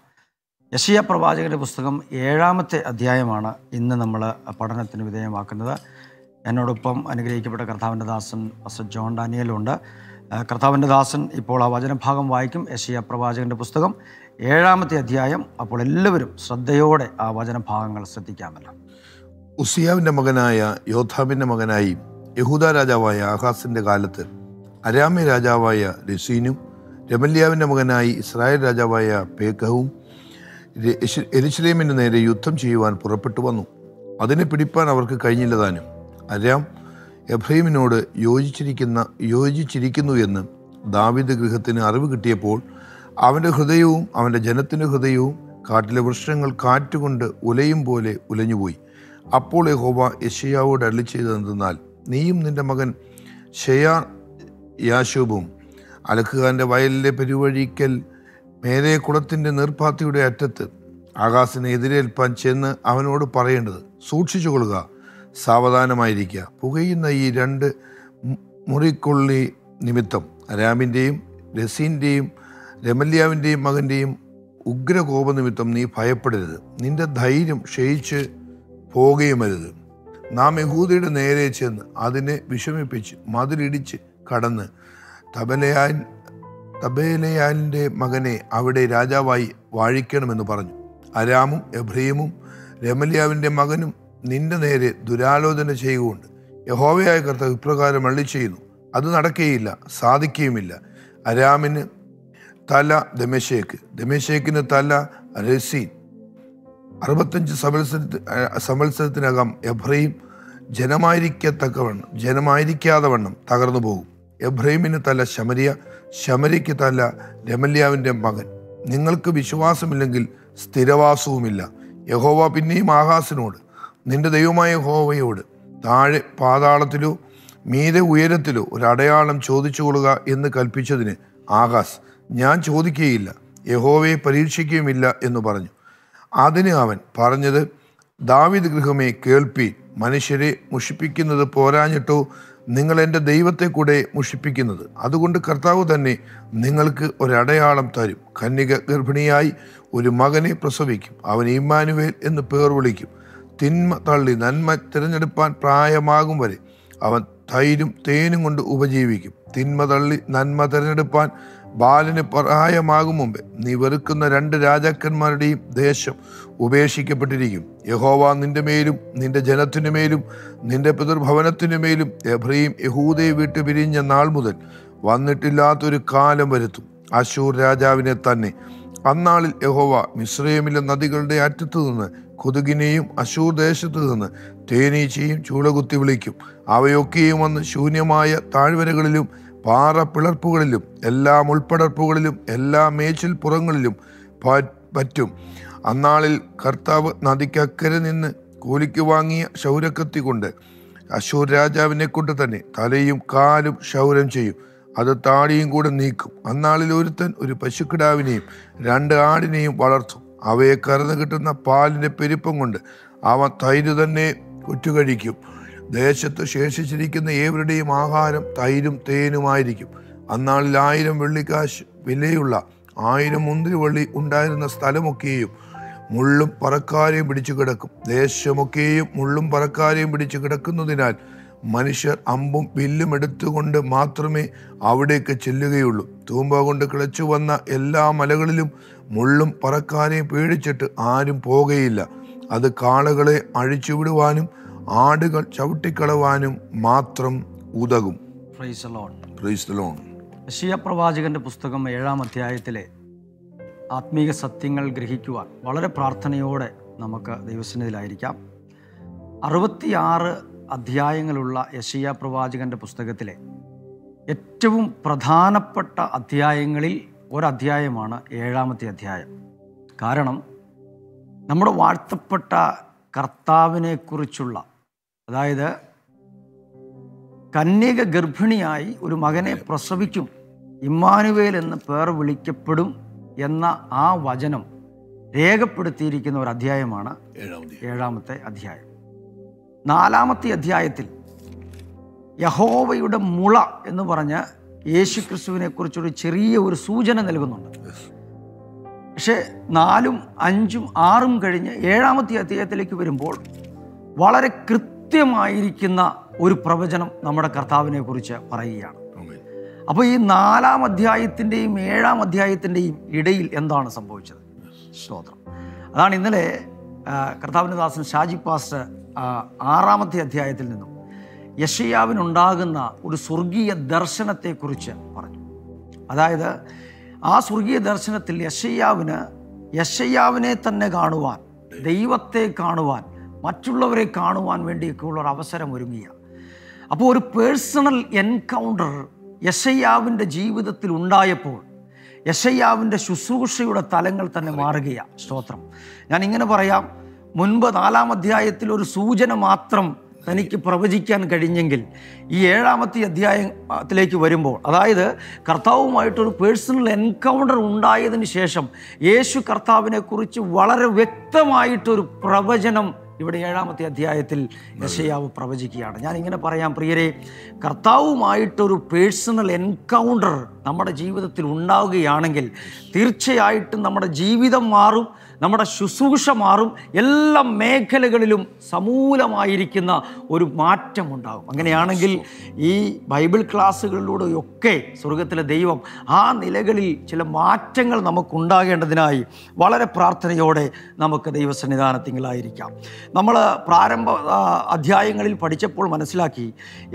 യെശയ്യാ പ്രവാചകന്റെ പുസ്തകം ഏഴാമത്തെ അധ്യായമാണ് ഇന്ന് നമ്മൾ പഠനത്തിന് വിധേയമാക്കുന്നത്. എന്നോടൊപ്പം അനുഗ്രഹിക്കപ്പെട്ട കർത്താവിൻ്റെ ദാസൻ പസ്റ്റർ ജോൺ ഡാനിയലുണ്ട്. കർത്താവിൻ്റെ ദാസൻ ഇപ്പോൾ ആ വചനഭാഗം വായിക്കും. യെശയ്യാ പ്രവാചകന്റെ പുസ്തകം ഏഴാമത്തെ അധ്യായം. അപ്പോൾ എല്ലാവരും ശ്രദ്ധയോടെ ആ വചനഭാഗങ്ങൾ ശ്രദ്ധിക്കാമല്ലോ. ഉസിയാവിൻ്റെ മകനായ യോഥാമിൻ്റെ മകനായി യഹൂദ രാജാവായ ആഹാസിൻ്റെ കാലത്ത് അരാമ്യ രാജാവായ രെസീനും രമല്യാവിൻ്റെ മകനായി ഇസ്രായേൽ രാജാവായ പേക്കഹും യെരൂശലേമിന് നേരെ യുദ്ധം ചെയ്യുവാൻ പുറപ്പെട്ടു വന്നു. അതിനെ പിടിപ്പാൻ അവർക്ക് കഴിഞ്ഞില്ല താനും. അരാം എഫ്രൈമിനോട് യോജിച്ചിരിക്കുന്ന യോജിച്ചിരിക്കുന്നു എന്ന് ദാവീദ് ഗൃഹത്തിന് അറിവ് കിട്ടിയപ്പോൾ അവൻ്റെ ഹൃദയവും അവൻ്റെ ജനത്തിൻ്റെ ഹൃദയവും കാട്ടിലെ വൃക്ഷങ്ങൾ കാറ്റുകൊണ്ട് ഉലയും പോലെ ഉലഞ്ഞുപോയി. അപ്പോൾ യഹോവ യെശയ്യാവോട് അരുളിച്ചെയ്തതെന്തെന്നാൽ, നീയും നിൻ്റെ മകൻ ഷെയാർ യാശൂബും അലക്കുകാരൻ്റെ വയലിലെ പെരുവഴിക്കൽ മേലെ കുളത്തിൻ്റെ നീർപ്പാത്തിയുടെ അറ്റത്ത് ആകാശിനെ എതിരേൽപ്പാൻ ചെന്ന് അവനോട് പറയേണ്ടത്, സൂക്ഷിച്ചു കൊള്ളുക, സാവധാനമായിരിക്കുക. പുകയുന്ന ഈ രണ്ട് മുറിക്കൊള്ളി നിമിത്തം അരാമിൻ്റെയും രസീൻ്റെയും രമല്യാവിൻ്റെയും മകൻ്റെയും ഉഗ്രകോപ നിമിത്തം നീ ഭയപ്പെടരുത്, നിൻ്റെ ധൈര്യം ക്ഷയിച്ച് പോകുകയുമരുത്. നാം യഹൂദയുടെ നേരെ ചെന്ന് അതിനെ വിഷമിപ്പിച്ച് മതിലിടിച്ച് കടന്ന് തബലയാൻ തബേലയാലിൻ്റെ മകനെ അവിടെ രാജാവായി വാഴിക്കണമെന്ന് പറഞ്ഞു. അരാമും എബ്രഹീമും രമല്യാവിൻ്റെ മകനും നിന്റെ നേരെ ദുരാലോചന ചെയ്യുകൊണ്ട് യഹോവയായ കർത്താവ് ഇപ്രകാരം അരുളിച്ചെയ്യുന്നു, അത് നടക്കുകയില്ല, സാധിക്കുകയുമില്ല. അരാമിന് തല ദമേശേക്ക്, ദമേശേക്കിന് തല റെസീൻ. അറുപത്തഞ്ച് സംവത്സരത്തി സംവത്സരത്തിനകം എബ്രഹീം ജനമായിരിക്കത്തക്കവണ്ണം ജനമായിരിക്കാതെ വണ്ണം തകർന്നു പോകും. എബ്രഹീമിന് തല ശമരിയ, ശമരിക്ക് തല രമല്യാവിൻ്റെ മകൻ. നിങ്ങൾക്ക് വിശ്വാസമില്ലെങ്കിൽ സ്ഥിരവാസവുമില്ല. യഹോവ പിന്നെയും ആഹാസിനോട്, നിന്റെ ദൈവമായ യഹോവയോട്, താഴെ പാതാളത്തിലോ മീതെ ഉയരത്തിലോ ഒരു അടയാളം ചോദിച്ചു കൊള്ളുക എന്ന് കൽപ്പിച്ചതിന് ആഹാസ്, ഞാൻ ചോദിക്കുകയില്ല, യഹോവയെ പരീക്ഷിക്കുകയുമില്ല എന്ന് പറഞ്ഞു. അതിന് അവൻ പറഞ്ഞത്, ദാവീദ് ഗൃഹമേ കേൾപ്പീൻ, മനുഷ്യരെ മുഷിപ്പിക്കുന്നത് പോരാഞ്ഞിട്ടോ നിങ്ങൾ എൻ്റെ ദൈവത്തെ കൂടെ മുഷിപ്പിക്കുന്നത്? അതുകൊണ്ട് കർത്താവ് തന്നെ നിങ്ങൾക്ക് ഒരടയാളം തരും, കന്യക ഗർഭിണിയായി ഒരു മകനെ പ്രസവിക്കും, അവൻ ഇമ്മാനുവേൽ എന്ന് പേർ വിളിക്കും. തിന്മ തള്ളി നന്മ തിരഞ്ഞെടുപ്പാൻ പ്രായമാകും വരെ അവൻ തൈരും തേനും കൊണ്ട് ഉപജീവിക്കും. തിന്മ തള്ളി നന്മ തിരഞ്ഞെടുപ്പാൻ ബാലിന് പ്രായമാകും മുമ്പേ നീ വെറുക്കുന്ന രണ്ട് രാജാക്കന്മാരുടെയും ദേശം ഉപേക്ഷിക്കപ്പെട്ടിരിക്കും. യഹോവ നിന്റെ മേലും നിന്റെ ജനത്തിനു മേലും നിന്റെ പിതൃഭവനത്തിനു മേലും എഫ്രയീം യഹൂദയെ വിട്ടു പിരിഞ്ഞ നാൾ മുതൽ വന്നിട്ടില്ലാത്തൊരു കാലം വരുത്തും, അശൂർ രാജാവിനെ തന്നെ. അന്നാളിൽ യഹോവ മിസ്രയീമിലെ നദികളുടെ അറ്റത്തു നിന്ന് കൊതുകിനെയും അശൂർ ദേശത്തു നിന്ന് തേനീച്ചയും ചൂളകുത്തി വിളിക്കും. അവയൊക്കെയും വന്ന് ശൂന്യമായ താഴ്വരകളിലും പാറ പിളർപ്പുകളിലും എല്ലാ മുൾപ്പടർപ്പുകളിലും എല്ലാ മേച്ചിൽ പുറങ്ങളിലും പറ്റും. അന്നാളിൽ കർത്താവ് നദിക്കക്കരെ നിന്ന് കൂലിക്ക് വാങ്ങിയ ക്ഷൗരക്കത്തി കൊണ്ട് അശൂർ രാജാവിനെ കൊണ്ട് തന്നെ തലയും കാലും ക്ഷൗരം ചെയ്യും, അത് താടിയും കൂടെ നീക്കും. അന്നാളിൽ ഒരുത്തൻ ഒരു പശുക്കിടാവിനെയും രണ്ട് ആടിനെയും വളർത്തും. അവയെ കറന്നു കിട്ടുന്ന പാലിൻ്റെ പെരുപ്പം കൊണ്ട് അവൻ തൈര് തന്നെ ഉറ്റുകഴിക്കും. ദേശത്ത് ശേഷിച്ചിരിക്കുന്ന ഏവരുടെയും ആഹാരം തൈരും തേനുമായിരിക്കും. അന്നാളിൽ ആയിരം വെള്ളിക്കാശ് വിലയുള്ള ആയിരം മുന്തിരിവള്ളി ഉണ്ടായിരുന്ന സ്ഥലമൊക്കെയും മുള്ളും പറക്കാരെയും പിടിച്ചു കിടക്കും. ദേശമൊക്കെയും മുള്ളും പറക്കാരെയും പിടിച്ചു കിടക്കുന്നതിനാൽ മനുഷ്യർ അമ്പും വില്ലും എടുത്തുകൊണ്ട് മാത്രമേ അവിടേക്ക് ചെല്ലുകയുള്ളൂ. തൂമ്പ കൊണ്ട് കിളച്ചു വന്ന എല്ലാ മലകളിലും മുള്ളും പറക്കാരെയും പേടിച്ചിട്ട് ആരും പോകുകയില്ല. അത് കാളകളെ അഴിച്ചുവിടുവാനും ആടുകൾ ചവിട്ടിക്കളവാനും മാത്രം ഉതകും. യെശയ്യാ പ്രവാചകന്റെ പുസ്തകം ഏഴാം അധ്യായത്തിലെ ആത്മീക സത്യങ്ങൾ ഗ്രഹിക്കുവാൻ വളരെ പ്രാർത്ഥനയോടെ നമുക്ക് ദൈവസന്നിധിയിലായിരിക്കാം. അറുപത്തിയാറ് അധ്യായങ്ങളുള്ള യെശയ്യാ പ്രവാചകന്റെ പുസ്തകത്തിലെ ഏറ്റവും പ്രധാനപ്പെട്ട അധ്യായങ്ങളിൽ ഒരധ്യായമാണ് ഏഴാമത്തെ അധ്യായം. കാരണം നമ്മുടെ വാഴ്ത്തപ്പെട്ട കർത്താവിനെക്കുറിച്ചുള്ള, അതായത് കന്യക ഗർഭിണിയായി ഒരു മകനെ പ്രസവിക്കും, ഇമ്മാനുവേൽ എന്ന് പേർ വിളിക്കപ്പെടും എന്ന ആ വചനം രേഖപ്പെടുത്തിയിരിക്കുന്ന ഒരു അധ്യായമാണ് ഏഴാമത്തെ അധ്യായം. നാലാമത്തെ അധ്യായത്തിൽ യഹോവയുടെ മുള എന്ന് പറഞ്ഞ് യേശു ക്രിസ്തുവിനെ കുറിച്ചൊരു ചെറിയ ഒരു സൂചന നൽകുന്നുണ്ട്. പക്ഷേ നാലും അഞ്ചും ആറും കഴിഞ്ഞ് ഏഴാമത്തെ അധ്യായത്തിലേക്ക് വരുമ്പോൾ വളരെ കൃത്യമായിരിക്കുന്ന ഒരു പ്രവചനം നമ്മുടെ കർത്താവിനെ കുറിച്ച് പറയുകയാണ്. അപ്പോൾ ഈ നാലാം അധ്യായത്തിൻ്റെയും ഏഴാം അധ്യായത്തിൻ്റെയും ഇടയിൽ എന്താണ് സംഭവിച്ചത്? സ്തോത്രം. അതാണ് ഇന്നലെ കർത്താവിൻ്റെ ദാസൻ ഷാജി പാസ്റ്റർ ആറാമത്തെ അധ്യായത്തിൽ നിന്നും യെശയ്യാവിനുണ്ടാകുന്ന ഒരു സ്വർഗീയ ദർശനത്തെക്കുറിച്ച് പറഞ്ഞു. അതായത് ആ സ്വർഗീയ ദർശനത്തിൽ യെശയ്യാവിന് യെശയ്യാവിനെ തന്നെ കാണുവാൻ, ദൈവത്തെ കാണുവാൻ, മറ്റുള്ളവരെ കാണുവാൻ വേണ്ടിയൊക്കെയുള്ള ഒരു അവസരം ഒരുങ്ങിയ, അപ്പോൾ ഒരു പേഴ്സണൽ എൻകൗണ്ടർ യെശയ്യാവിൻ്റെ ജീവിതത്തിൽ ഉണ്ടായപ്പോൾ യെശയ്യാവിൻ്റെ ശുശ്രൂഷയുടെ തലങ്ങൾ തന്നെ മാറുകയാണ്. സ്തോത്രം. ഞാൻ ഇങ്ങനെ പറയാം, മുൻപ് നാലാം അധ്യായത്തിൽ ഒരു സൂചന മാത്രം തനിക്ക് പ്രവചിക്കാൻ കഴിഞ്ഞെങ്കിൽ ഈ ഏഴാമത്തെ അധ്യായത്തിലേക്ക് വരുമ്പോൾ, അതായത് കർത്താവുമായിട്ടൊരു പേഴ്സണൽ എൻകൗണ്ടർ ഉണ്ടായതിന് ശേഷം യേശു കർത്താവിനെ കുറിച്ച് വളരെ വ്യക്തമായിട്ടൊരു പ്രവചനം ഇവിടെ ഏഴാമത്തെ അധ്യായത്തിൽ യെശയ്യാവ് പ്രവചിക്കുകയാണ്. ഞാനിങ്ങനെ പറയാം, പ്രിയരെ, കർത്താവുമായിട്ടൊരു പേഴ്സണൽ എൻകൗണ്ടർ നമ്മുടെ ജീവിതത്തിൽ ഉണ്ടാവുകയാണെങ്കിൽ തീർച്ചയായിട്ടും നമ്മുടെ ജീവിതം മാറും, നമ്മുടെ ശുശ്രൂഷ മാറും, എല്ലാ മേഖലകളിലും സമൂലമായിരിക്കുന്ന ഒരു മാറ്റമുണ്ടാകും. അങ്ങനെയാണെങ്കിൽ ഈ ബൈബിൾ ക്ലാസ്സുകളിലൂടെയൊക്കെ സ്വർഗത്തിലെ ദൈവം ആ നിലകളിൽ ചില മാറ്റങ്ങൾ നമുക്കുണ്ടാകേണ്ടതിനായി വളരെ പ്രാർത്ഥനയോടെ നമുക്ക് ദൈവസന്നിധാനത്തിലായിരിക്കാം. നമ്മൾ പ്രാരംഭ അധ്യായങ്ങളിൽ പഠിച്ചപ്പോൾ മനസ്സിലാക്കി,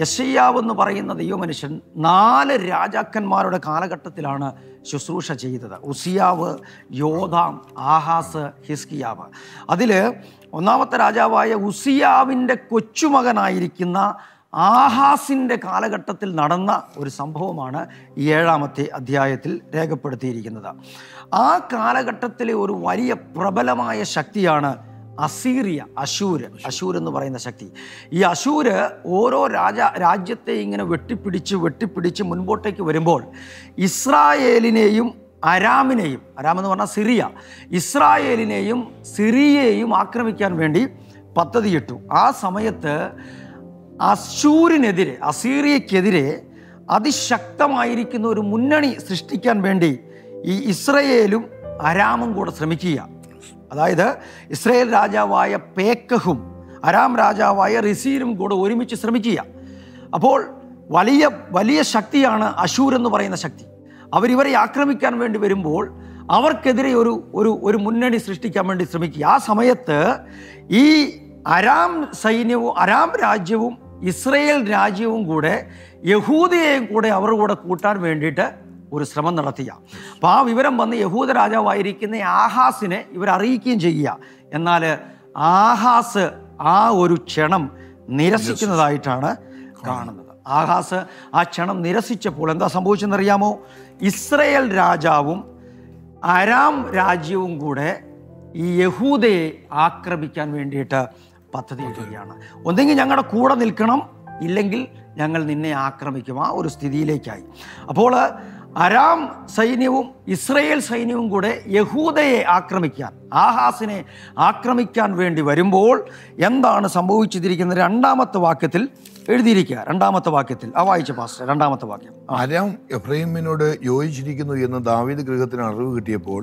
യെശയ്യാവ് എന്ന് പറയുന്ന ദൈവമനുഷ്യൻ നാല് രാജാക്കന്മാരുടെ കാലഘട്ടത്തിലാണ് ശുശ്രൂഷ ചെയ്തത്. ഉസിയാവ്, യോഥാം, ആഹാസ്, ഹിസ്കിയാവ്. അതിൽ ഒന്നാമത്തെ രാജാവായ ഉസിയാവിൻ്റെ കൊച്ചുമകനായിരിക്കുന്ന ആഹാസിൻ്റെ കാലഘട്ടത്തിൽ നടന്ന ഒരു സംഭവമാണ് ഈ ഏഴാമത്തെ അധ്യായത്തിൽ രേഖപ്പെടുത്തിയിരിക്കുന്നത്. ആ കാലഘട്ടത്തിലെ ഒരു വലിയ പ്രബലമായ ശക്തിയാണ് അസീറിയ, അശൂര്. അശൂർ എന്ന് പറയുന്ന ശക്തി. ഈ അശൂര് ഓരോ രാജ രാജ്യത്തെ ഇങ്ങനെ വെട്ടിപ്പിടിച്ച് വെട്ടിപ്പിടിച്ച് മുൻപോട്ടേക്ക് വരുമ്പോൾ ഇസ്രായേലിനെയും അരാമിനെയും, അരാം എന്ന് പറഞ്ഞാൽ സിറിയ, ഇസ്രായേലിനെയും സിറിയയെയും ആക്രമിക്കാൻ വേണ്ടി പദ്ധതിയിട്ടു. ആ സമയത്ത് അശൂരിനെതിരെ, അസീറിയക്കെതിരെ അതിശക്തമായിരിക്കുന്ന ഒരു മുന്നണി സൃഷ്ടിക്കാൻ വേണ്ടി ഈ ഇസ്രായേലും അരാമും കൂടെ ശ്രമിക്കുക. അതായത് ഇസ്രായേൽ രാജാവായ പേക്കഹും അരാം രാജാവായ റിസീനും കൂടെ ഒരുമിച്ച് ശ്രമിക്കുക. അപ്പോൾ വലിയ വലിയ ശക്തിയാണ് അശൂർ എന്ന് പറയുന്ന ശക്തി. അവരിവരെ ആക്രമിക്കാൻ വേണ്ടി വരുമ്പോൾ അവർക്കെതിരെ ഒരു ഒരു ഒരു മുന്നണി സൃഷ്ടിക്കാൻ വേണ്ടി ശ്രമിക്കുക. ആ സമയത്ത് ഈ അരാം സൈന്യവും അരാം രാജ്യവും ഇസ്രയേൽ രാജ്യവും കൂടെ യഹൂദയെയും കൂടെ അവരുടെ കൂടെ കൂട്ടാൻ വേണ്ടിയിട്ട് ഒരു ശ്രമം നടത്തിയ. അപ്പോൾ ആ വിവരം വന്ന് യഹൂദ രാജാവായിരിക്കുന്ന ആഹാസിനെ ഇവരറിയിക്കുകയും ചെയ്യുക. എന്നാൽ ആഹാസ് ആ ഒരു ക്ഷണം നിരസിക്കുന്നതായിട്ടാണ് കാണുന്നത്. ആഹാസ് ആ ക്ഷണം നിരസിച്ചപ്പോൾ എന്താ സംഭവിച്ചെന്നറിയാമോ? ഇസ്രയേൽ രാജാവും അരാം രാജ്യവും കൂടെ ഈ യഹൂദയെ ആക്രമിക്കാൻ വേണ്ടിയിട്ട് പദ്ധതി ഇടുകയാണ്. ഒന്നെങ്കിൽ ഞങ്ങളുടെ കൂടെ നിൽക്കണം, ഇല്ലെങ്കിൽ ഞങ്ങൾ നിന്നെ ആക്രമിക്കും. ആ ഒരു സ്ഥിതിയിലേക്കായി. അപ്പോൾ അരാം സൈന്യവും ഇസ്രയേൽ സൈന്യവും കൂടെ യഹൂദയെ ആക്രമിക്കാൻ, ആഹാസിനെ ആക്രമിക്കാൻ വേണ്ടി വരുമ്പോൾ എന്താണ് സംഭവിച്ചിരിക്കുന്നത്? രണ്ടാമത്തെ വാക്യത്തിൽ എഴുതിയിരിക്കുക. രണ്ടാമത്തെ വാക്യത്തിൽ ആ വായിച്ച പാസ്റ്റർ, രണ്ടാമത്തെ വാക്യം. അരാം എഫ്രൈമിനോട് യോജിച്ചിരിക്കുന്നു എന്ന് ദാവീദ് ഗൃഹത്തിന് അറിവ് കിട്ടിയപ്പോൾ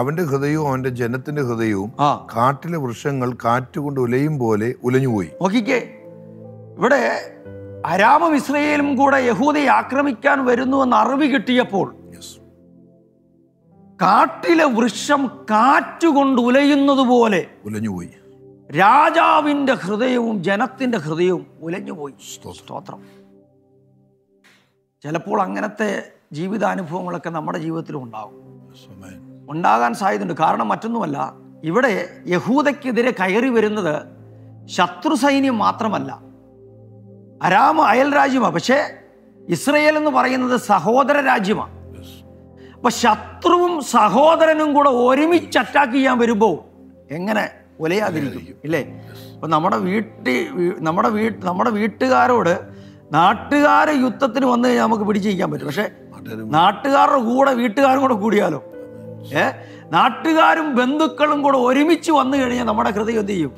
അവന്റെ ഹൃദയവും അവന്റെ ജനത്തിന്റെ ഹൃദയവും കാട്ടിലെ വൃക്ഷങ്ങൾ കാറ്റുകൊണ്ട് ഉലയും പോലെ ഉലഞ്ഞുപോയി. നോക്കിക്കേ, ഇവിടെ അരാമും ഇസ്രയേലും കൂടെ യഹൂദയെ ആക്രമിക്കാൻ വരുന്നു എന്ന് അറിവ് കിട്ടിയപ്പോൾ കാട്ടിലെ വൃക്ഷം കാറ്റുകൊണ്ട് ഉലയുന്നത് പോലെ ഉലഞ്ഞുപോയി. രാജാവിൻ്റെ ഹൃദയവും ജനത്തിൻ്റെ ഹൃദയവും ഉലഞ്ഞുപോയി. സ്തോത്രം. ചിലപ്പോൾ അങ്ങനത്തെ ജീവിതാനുഭവങ്ങളൊക്കെ നമ്മുടെ ജീവിതത്തിലും ഉണ്ടാകും, ഉണ്ടാകാൻ സാധ്യതയുണ്ട്. കാരണം മറ്റൊന്നുമല്ല, ഇവിടെ യഹൂദയ്ക്കെതിരെ കയറി വരുന്നത് ശത്രു സൈന്യം മാത്രമല്ല, അരാം അയൽ രാജ്യമാണ്, പക്ഷേ ഇസ്രയേൽ എന്ന് പറയുന്നത് സഹോദര രാജ്യമാണ്. അപ്പം ശത്രുവും സഹോദരനും കൂടെ ഒരുമിച്ച് അറ്റാക്ക് ചെയ്യാൻ വരുമ്പോൾ എങ്ങനെ ഉലയാതിരിക്കും, ഇല്ലേ? അപ്പം നമ്മുടെ വീട്ടിൽ നമ്മുടെ വീ നമ്മുടെ വീട്ടുകാരോട് നാട്ടുകാർ യുദ്ധത്തിന് വന്നു കഴിഞ്ഞാൽ നമുക്ക് പിടിച്ചിരിക്കാൻ പറ്റും. പക്ഷേ നാട്ടുകാരുടെ കൂടെ വീട്ടുകാരും കൂടെ കൂടിയാലോ? ഏ നാട്ടുകാരും ബന്ധുക്കളും കൂടെ ഒരുമിച്ച് വന്നു കഴിഞ്ഞാൽ നമ്മുടെ ഹൃദയം എന്ത് ചെയ്യും?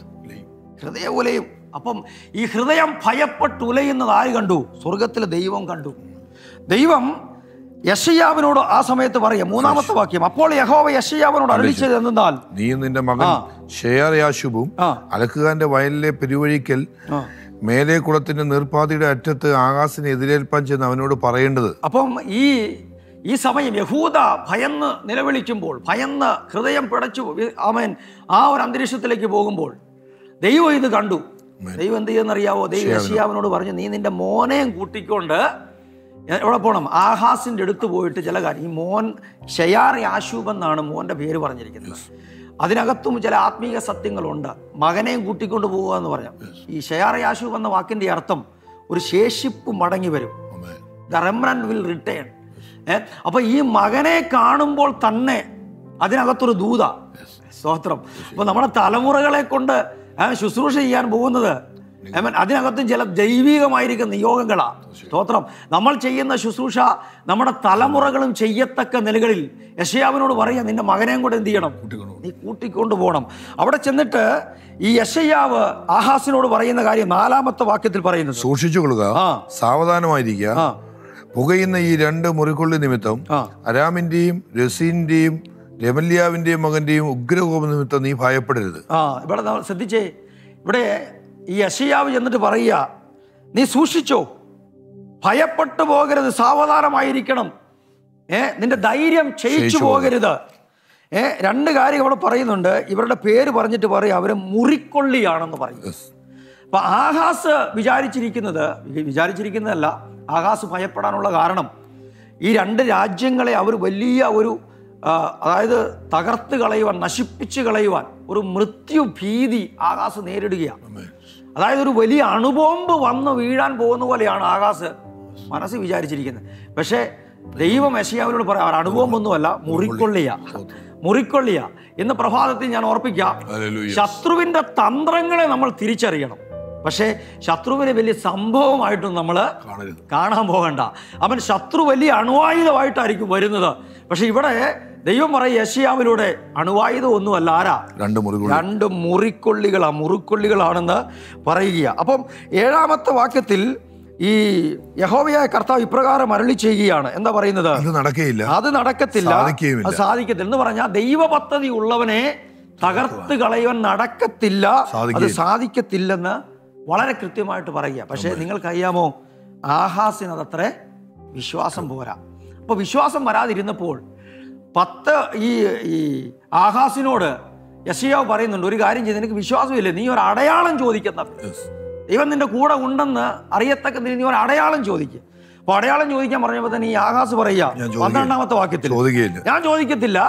ഹൃദയം ഉലയും. അപ്പം ഈ ഹൃദയം ഭയപ്പെട്ട് ഉലയുന്നത് ആര് കണ്ടു? സ്വർഗത്തിലെ ദൈവം കണ്ടു. ദൈവം യെശയ്യാവിനോട് ആ സമയത്ത് പറയാം, മൂന്നാമത്തെ വാക്യം. അപ്പോൾ യഹോവ യെശയ്യാവിനോട് അരുളിച്ചത് എന്തെന്നാൽ, നീ നിന്റെ മകൻ ശെയാർയാശൂബും അലക്കുകാരന്റെ വയലിലെ പെരുവഴിക്കൽ മേലെ കുളത്തിന്റെ നീർപ്പാതിയുടെ അറ്റത്ത് ആകാശിനെ എതിരേൽപ്പാൻ ചെന്ന് അവനോട് പറയേണ്ടത്. അപ്പം ഈ ഈ സമയം യഹൂദ ഭയന്ന് നിലവിളിക്കുമ്പോൾ, ഭയന്ന് ഹൃദയം പിടച്ചു അവൻ ആ ഒരു അന്തരീക്ഷത്തിലേക്ക് പോകുമ്പോൾ ദൈവം ഇത് കണ്ടു. ദൈവം എന്ത് ചെയ്യുന്നറിയാവോ? ദൈവം യെശയ്യാവിനോട് പറഞ്ഞു, നീ നിന്റെ മോനെയും കൂട്ടിക്കൊണ്ട് എവിടെ പോകണം? ആഹാസിൻ്റെ അടുത്ത് പോയിട്ട് ചില കാര്യം. ഈ മോൻ ഷെയാർ യാശൂബ് എന്നാണ് മോൻ്റെ പേര് പറഞ്ഞിരിക്കുന്നത്. അതിനകത്തും ചില ആത്മീയ സത്യങ്ങളുണ്ട്. മകനെയും കൂട്ടിക്കൊണ്ട് പോവുക എന്ന് പറയാം. ഈ ഷെയാർ യാശൂബ് എന്ന വാക്കിൻ്റെ അർത്ഥം ഒരു ശേഷിപ്പ് മടങ്ങി വരും, ദ റെമനന്റ് വിൽ റിട്ടേൺ. അപ്പോൾ ഈ മകനെ കാണുമ്പോൾ തന്നെ അതിനകത്തൊരു ദൂത. സ്തോത്രം. അപ്പോൾ നമ്മുടെ തലമുറകളെ കൊണ്ട് ശുശ്രൂഷ ചെയ്യാൻ പോകുന്നത് അതിനകത്തും ചില ദൈവികമായിരിക്കുന്ന നിയോഗങ്ങളാണ്. സ്തോത്രം. നമ്മൾ ചെയ്യുന്ന ശുശ്രൂഷ നമ്മുടെ തലമുറകളും ചെയ്യത്തക്ക നിലകളിൽ യെശയ്യാവിനോട് പറയാം, നിന്റെ മകനെയും കൂടെ എന്ത് ചെയ്യണം? നീ കൂട്ടിക്കൊണ്ട് പോകണം. അവിടെ ചെന്നിട്ട് ഈ യെശയ്യാവ് ആഹാസിനോട് പറയുന്ന കാര്യം നാലാമത്തെ വാക്യത്തിൽ പറയുന്നത്, സൂക്ഷിച്ചു കൊള്ളുക, സാവധാനമായിരിക്കുക. പുകയുന്ന ഈ രണ്ട് മുറിക്കുള്ളി നിമിത്തം അരാമിന്റെയും രസീന്റെയും രമല്യാവിന്റെയും മകന്റെയും ഉഗ്രകോപ നിമിത്തം നീ ഭയപ്പെടരുത്. ആ, ഇവിടെ ശ്രദ്ധിച്ചേ, ഇവിടെ ഈ യെശയ്യാവ് എന്നിട്ട് പറയുക, നീ സൂക്ഷിച്ചോ, ഭയപ്പെട്ടു പോകരുത്, സാവധാനമായിരിക്കണം, ഏ നിന്റെ ധൈര്യം ക്ഷയിച്ചു പോകരുത്. ഏ രണ്ട് കാര്യം ഇവിടെ പറയുന്നുണ്ട്. ഇവരുടെ പേര് പറഞ്ഞിട്ട് പറയുക, അവരെ മുറിക്കൊള്ളിയാണെന്ന് പറയും. അപ്പൊ ആഹാസ് വിചാരിച്ചിരിക്കുന്നത് വിചാരിച്ചിരിക്കുന്നതല്ല ആഹാസ് ഭയപ്പെടാനുള്ള കാരണം, ഈ രണ്ട് രാജ്യങ്ങളെ അവർ വലിയ ഒരു അതായത് തകർത്ത് കളയുവാൻ, നശിപ്പിച്ച് കളയുവാൻ ഒരു മൃത്യുഭീതി ആകാശ് നേരിടുകയാണ്. അതായത് ഒരു വലിയ അണുബോംബ് വന്ന് വീഴാൻ പോകുന്ന പോലെയാണ് ആകാശ് മനസ്സ് വിചാരിച്ചിരിക്കുന്നത്. പക്ഷേ ദൈവം യെശയ്യാവിനോട് പറയാം, അണുബോംബൊന്നുമല്ല, മുറിക്കൊള്ളിയ മുറിക്കൊള്ളിയ എന്ന് പ്രഭാതത്തിൽ ഞാൻ ഓർപ്പിക്കാം. ശത്രുവിൻ്റെ തന്ത്രങ്ങളെ നമ്മൾ തിരിച്ചറിയണം, പക്ഷേ ശത്രുവിനെ വലിയ സംഭവമായിട്ടും നമ്മൾ കാണാൻ പോകണ്ട. അവൻ ശത്രു വലിയ അണുവായുധമായിട്ടായിരിക്കും വരുന്നത്. പക്ഷെ ഇവിടെ ദൈവം പറയും യെശയ്യാവിലൂടെ അണുവായുധം ഒന്നുമല്ല, ആരാ? രണ്ട് മുറിക്കൊള്ളികളാ മുറിക്കൊള്ളികളാണെന്ന് പറയുക. അപ്പം ഏഴാമത്തെ വാക്യത്തിൽ ഈ യഹോവയായ കർത്താവ് ഇപ്രകാരം അരുളി ചെയ്യുകയാണ്. എന്താ പറയുന്നത്? അത് നടക്കയില്ല, അത് നടക്കത്തില്ല, അത് സാധിക്കത്തില്ല എന്ന് പറഞ്ഞാൽ ദൈവ പദ്ധതി ഉള്ളവനെ തകർത്ത് കളയുവാൻ നടക്കത്തില്ല, അത് സാധിക്കത്തില്ലെന്ന് വളരെ കൃത്യമായിട്ട് പറയുക. പക്ഷേ നിങ്ങൾക്കറിയാമോ, ആഹാസിനതത്രേ വിശ്വാസം പോരാ. അപ്പോൾ വിശ്വാസം വരാതിരുന്നപ്പോൾ പത്ത് ഈ ഈ ആഹാസിനോട് യെശയ്യാവ് പറയുന്നുണ്ട്, ഒരു കാര്യം ചെയ്ത്, നിനക്ക് വിശ്വാസമില്ല, നീ ഒരു അടയാളം ചോദിക്കുന്ന, ദൈവം നിൻ്റെ കൂടെ ഉണ്ടെന്ന് അറിയത്തക്ക നീ ഒരു അടയാളം ചോദിക്കുക. അപ്പോൾ അടയാളം ചോദിക്കാൻ പറഞ്ഞപ്പോൾ തന്നെ ഈ ആഹാസ് പറയുക പന്ത്രണ്ടാമത്തെ വാക്യത്തിൽ, ഞാൻ ചോദിക്കത്തില്ല,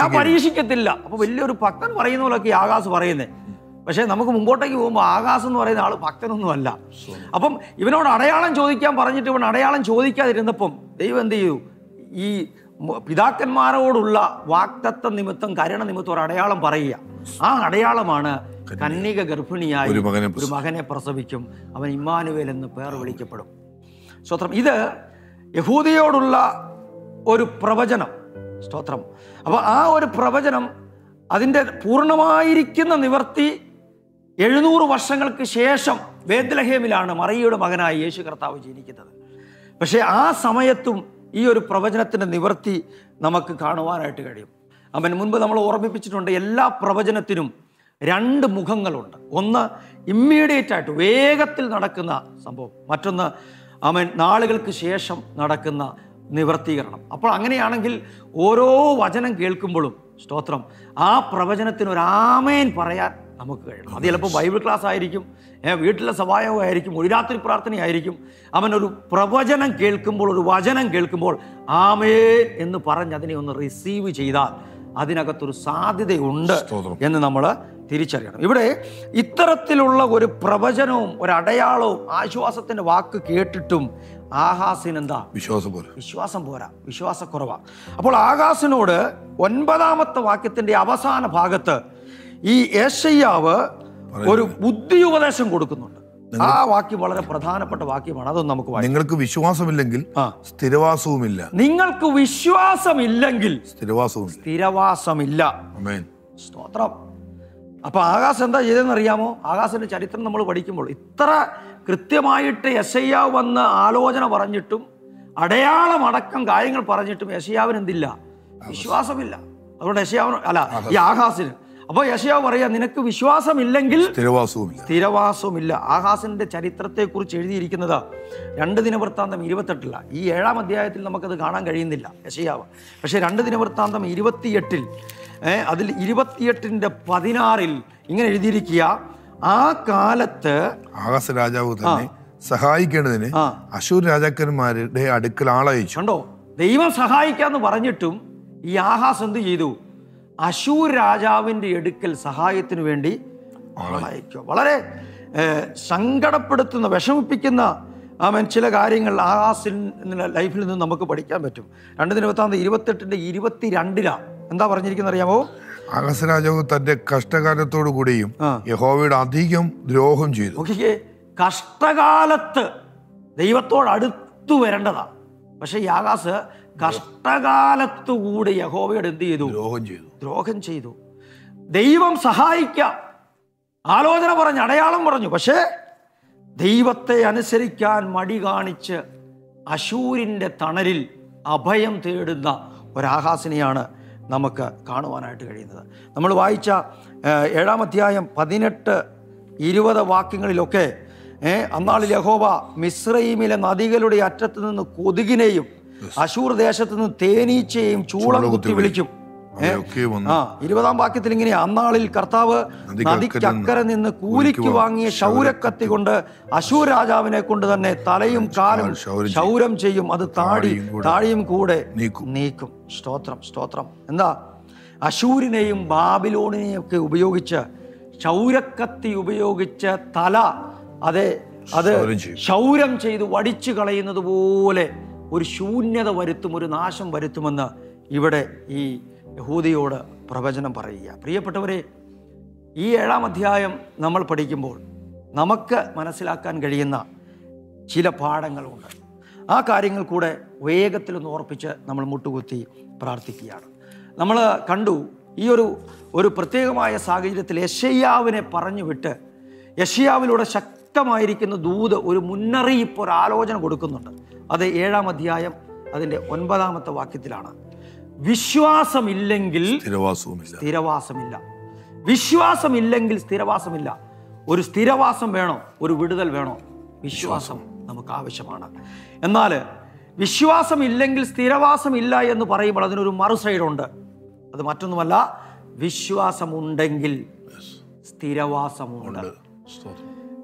ഞാൻ പരീക്ഷിക്കത്തില്ല. അപ്പോൾ വലിയൊരു ഭക്തൻ പറയുന്ന പോലൊക്കെ ഈ ആഹാസ് പറയുന്നത്. പക്ഷേ നമുക്ക് മുമ്പോട്ടേക്ക് പോകുമ്പോൾ ആഹാസ് എന്ന് പറയുന്ന ആൾ ഭക്തനൊന്നും അല്ല. അപ്പം ഇവനോട് അടയാളം ചോദിക്കാൻ പറഞ്ഞിട്ട് ഇവൻ അടയാളം ചോദിക്കാതിരുന്നപ്പം ദൈവം എന്ത് ചെയ്തു? ഈ പിതാക്കന്മാരോടുള്ള വാഗ്ദത്ത നിമിത്തം, കരുണ നിമിത്തം ഒരു അടയാളം പറയുക. ആ അടയാളമാണ് കന്യക ഗർഭിണിയായി ഒരു മകനെ പ്രസവിക്കും, അവൻ ഇമ്മാനുവേൽ എന്ന് പേർ വിളിക്കപ്പെടും. സ്തോത്രം. ഇത് യഹൂദയോടുള്ള ഒരു പ്രവചനം. സ്തോത്രം. അപ്പോൾ ആ ഒരു പ്രവചനം അതിൻ്റെ പൂർണ്ണമായിരിക്കുന്ന നിവർത്തി എഴുന്നൂറ് വർഷങ്ങൾക്ക് ശേഷം ബേത്ലഹേമിലാണ് മറിയയുടെ മകനായി യേശു കർത്താവ് ജനിക്കുന്നത്. പക്ഷേ ആ സമയത്തും ഈ ഒരു പ്രവചനത്തിൻ്റെ നിവർത്തി നമുക്ക് കാണുവാനായിട്ട് കഴിയും. അവൻ മുൻപ് നമ്മൾ ഓർമ്മിപ്പിച്ചിട്ടുണ്ട്, എല്ലാ പ്രവചനത്തിനും രണ്ട് മുഖങ്ങളുണ്ട്. ഒന്ന് ഇമ്മീഡിയറ്റ് ആയിട്ട് വേഗത്തിൽ നടക്കുന്ന സംഭവം, മറ്റൊന്ന് അവൻ നാളുകൾക്ക് ശേഷം നടക്കുന്ന നിവർത്തീകരണം. അപ്പോൾ അങ്ങനെയാണെങ്കിൽ ഓരോ വചനം കേൾക്കുമ്പോഴും സ്തോത്രം, ആ പ്രവചനത്തിന് ഒരു ആമേൻ പറയാൻ നമുക്ക് കഴിയണം. അത് ചിലപ്പോൾ ബൈബിൾ ക്ലാസ് ആയിരിക്കും, വീട്ടിലെ സഭായോഗമായിരിക്കും, ഒരു രാത്രി പ്രാർത്ഥനയായിരിക്കും. അവനൊരു പ്രവചനം കേൾക്കുമ്പോൾ, ഒരു വചനം കേൾക്കുമ്പോൾ ആമേൻ എന്ന് പറഞ്ഞ് അതിനെ ഒന്ന് റിസീവ് ചെയ്താൽ അതിനകത്തൊരു സാധ്യതയുണ്ട് എന്ന് നമ്മൾ തിരിച്ചറിയണം. ഇവിടെ ഇത്തരത്തിലുള്ള ഒരു പ്രവചനവും ഒരു അടയാളവും ആശ്വാസത്തിൻ്റെ വാക്ക് കേട്ടിട്ടും ആഹാസിനെന്താ? വിശ്വാസം പോരാ, വിശ്വാസം പോരാ വിശ്വാസക്കുറവാ. അപ്പോൾ ആഹാസിനോട് ഒൻപതാമത്തെ വാക്യത്തിൻ്റെ അവസാന ഭാഗത്ത് ഈ യെശയ്യാവ് ഒരു ബുദ്ധി ഉപദേശം കൊടുക്കുന്നുണ്ട്. ആ വാക്യം വളരെ പ്രധാനപ്പെട്ട വാക്യമാണ്. അതൊന്നും നമുക്ക്, നിങ്ങൾക്ക് വിശ്വാസമില്ലെങ്കിൽ സ്ഥിരവാസവുമില്ല, നിങ്ങൾക്ക് വിശ്വാസമില്ലെങ്കിൽ സ്ഥിരവാസവും സ്ഥിരവാസമില്ല. സ്തോത്രം. അപ്പൊ ആഹാസ് എന്താ ചെയ്തതെന്ന് അറിയാമോ? ആഹാസിന്റെ ചരിത്രം നമ്മൾ പഠിക്കുമ്പോൾ ഇത്ര കൃത്യമായിട്ട് യെശയ്യാവ് വന്ന് ആലോചന പറഞ്ഞിട്ടും അടയാളം അടക്കം കാര്യങ്ങൾ പറഞ്ഞിട്ടും യെശയ്യാവിന് എന്തില്ല? വിശ്വാസമില്ല. അതുകൊണ്ട് യെശയ്യാവിന് അല്ല, ഈ ആഹാസിന്. അപ്പോൾ യെശയ്യാവ് പറയാ, നിനക്ക് വിശ്വാസമില്ലെങ്കിൽ സ്ഥിരവാസവുമില്ല. ആഹാസിന്റെ ചരിത്രത്തെ കുറിച്ച് എഴുതിയിരിക്കുന്നത് രണ്ട് ദിനവൃത്താന്തം ഇരുപത്തെട്ടിലാണ്. ഈ ഏഴാം അധ്യായത്തിൽ നമുക്കത് കാണാൻ കഴിയുന്നില്ല യെശയ്യാവ്. പക്ഷെ രണ്ട് ദിനവൃത്താന്തം ഇരുപത്തിയെട്ടിൽ, അതിൽ ഇരുപത്തിയെട്ടിന്റെ പതിനാറിൽ ഇങ്ങനെ എഴുതിയിരിക്കുക, ആ കാലത്ത് ആഹാസ് രാജാവ് തന്നെ സഹായിക്കേണ്ടതിന് അശൂർ രാജാക്കന്മാരുടെ അടുക്കൽ ആളയച്ചു. കണ്ടോ, ദൈവം സഹായിക്കാന്ന് പറഞ്ഞിട്ടും ഈ ആഹാസ് എന്ത് ചെയ്തു? അശൂർ രാജാവിൻ്റെ അടുക്കൽ സഹായത്തിന് വേണ്ടി ആളയക്കുക. വളരെ സങ്കടപ്പെടുത്തുന്ന, വിഷമിപ്പിക്കുന്ന അവൻ ചില കാര്യങ്ങൾ ആഹാസിൽ ലൈഫിൽ നിന്ന് നമുക്ക് പഠിക്കാൻ പറ്റും. രണ്ട് ദിനവൃത്താന്തം ഇരുപത്തെട്ടിന്റെ ഇരുപത്തിരണ്ടിലാണ് എന്താ പറഞ്ഞിരിക്കുന്നത് അറിയാമോ? ആഹാസ് രാജാവ് തന്റെ കഷ്ടകാലത്തോടു കൂടിയും യഹോവയുടെ അധികം ദ്രോഹം ചെയ്തു. നോക്കിക്കേ, കഷ്ടകാലത്ത് ദൈവത്തോട് അടുത്തു വരേണ്ടതാണ്. പക്ഷെ ഈ ആഹാസ് കഷ്ടകാലത്തു കൂടി യഹോവയോട് എന്ത് ചെയ്തു? ദ്രോഹം ചെയ്തു ദ്രോഹം ചെയ്തു ദൈവം സഹായിക്കാം, ആലോചന പറഞ്ഞു, അടയാളം പറഞ്ഞു, പക്ഷേ ദൈവത്തെ അനുസരിക്കാൻ മടി കാണിച്ച് അശൂരിൻ്റെ തണലിൽ അഭയം തേടുന്ന ഒരാഹാസിനെയാണ് നമുക്ക് കാണുവാനായിട്ട് കഴിയുന്നത്. നമ്മൾ വായിച്ച ഏഴാം അധ്യായം പതിനെട്ട് ഇരുപത് വാക്യങ്ങളിലൊക്കെ അന്നാളിൽ യഹോവ മിസ്രൈമിലെ നദികളുടെ അറ്റത്ത് നിന്ന് കൊതുകിനെയും അശൂർ ദേശത്ത് നിന്ന് തേനീച്ചയും ചൂളം കുത്തി വിളിക്കും. ആ ഇരുപതാം വാക്യത്തിൽ ഇങ്ങനെ, അന്നാളിൽ കർത്താവ് നദിക്കക്കരെ നിന്ന് കൂലിക്ക് വാങ്ങിയ ക്ഷൗരക്കത്തി കൊണ്ട് അശൂർ രാജാവിനെ കൊണ്ട് തന്നെ തലയും കാലും ക്ഷൗരം ചെയ്യും, അത് താടി താടിയും കൂടെ നീക്കും. സ്തോത്രം സ്തോത്രം എന്താ, അശൂരിനെയും ബാബിലോണിനെയും ഒക്കെ ഉപയോഗിച്ച്, ക്ഷൗരക്കത്തി ഉപയോഗിച്ച് തല അതെ അത് ക്ഷൗരം ചെയ്ത് വടിച്ചു കളയുന്നത് പോലെ ഒരു ശൂന്യത വരുത്തും, ഒരു നാശം വരുത്തുമെന്ന് ഇവിടെ ഈ യഹൂദിയോട് പ്രവചനം പറയുക. പ്രിയപ്പെട്ടവരെ, ഈ ഏഴാം അധ്യായം നമ്മൾ പഠിക്കുമ്പോൾ നമുക്ക് മനസ്സിലാക്കാൻ കഴിയുന്ന ചില പാഠങ്ങളുണ്ട്. ആ കാര്യങ്ങൾ കൂടെ വേഗത്തിലൊന്ന് ഓർപ്പിച്ച് നമ്മൾ മുട്ടുകുത്തി പ്രാർത്ഥിക്കുകയാണ്. നമ്മൾ കണ്ടു, ഈ ഒരു ഒരു പ്രത്യേകമായ സാഹചര്യത്തിൽ യെശയ്യാവിനെ പറഞ്ഞു വിട്ട് യെശയ്യാവിലൂടെ ശക്തമായിരിക്കുന്ന ദൂത് ഒരു മുന്നറിയിപ്പ്, ഒരു ആലോചന കൊടുക്കുന്നുണ്ട്. അത് ഏഴാം അധ്യായം അതിൻ്റെ ഒൻപതാമത്തെ വാക്യത്തിലാണ്. വിശ്വാസമില്ലെങ്കിൽ സ്ഥിരവാസമില്ല, വിശ്വാസമില്ലെങ്കിൽ സ്ഥിരവാസമില്ല. ഒരു സ്ഥിരവാസം വേണോ? ഒരു വിടുതൽ വേണോ? വിശ്വാസം നമുക്ക് ആവശ്യമാണ്. എന്നാൽ വിശ്വാസം ഇല്ലെങ്കിൽ സ്ഥിരവാസം ഇല്ല എന്ന് പറയുമ്പോൾ അതിനൊരു മറു സൈഡുണ്ട്. അത് മറ്റൊന്നുമല്ല, വിശ്വാസമുണ്ടെങ്കിൽ സ്ഥിരവാസമുണ്ട്.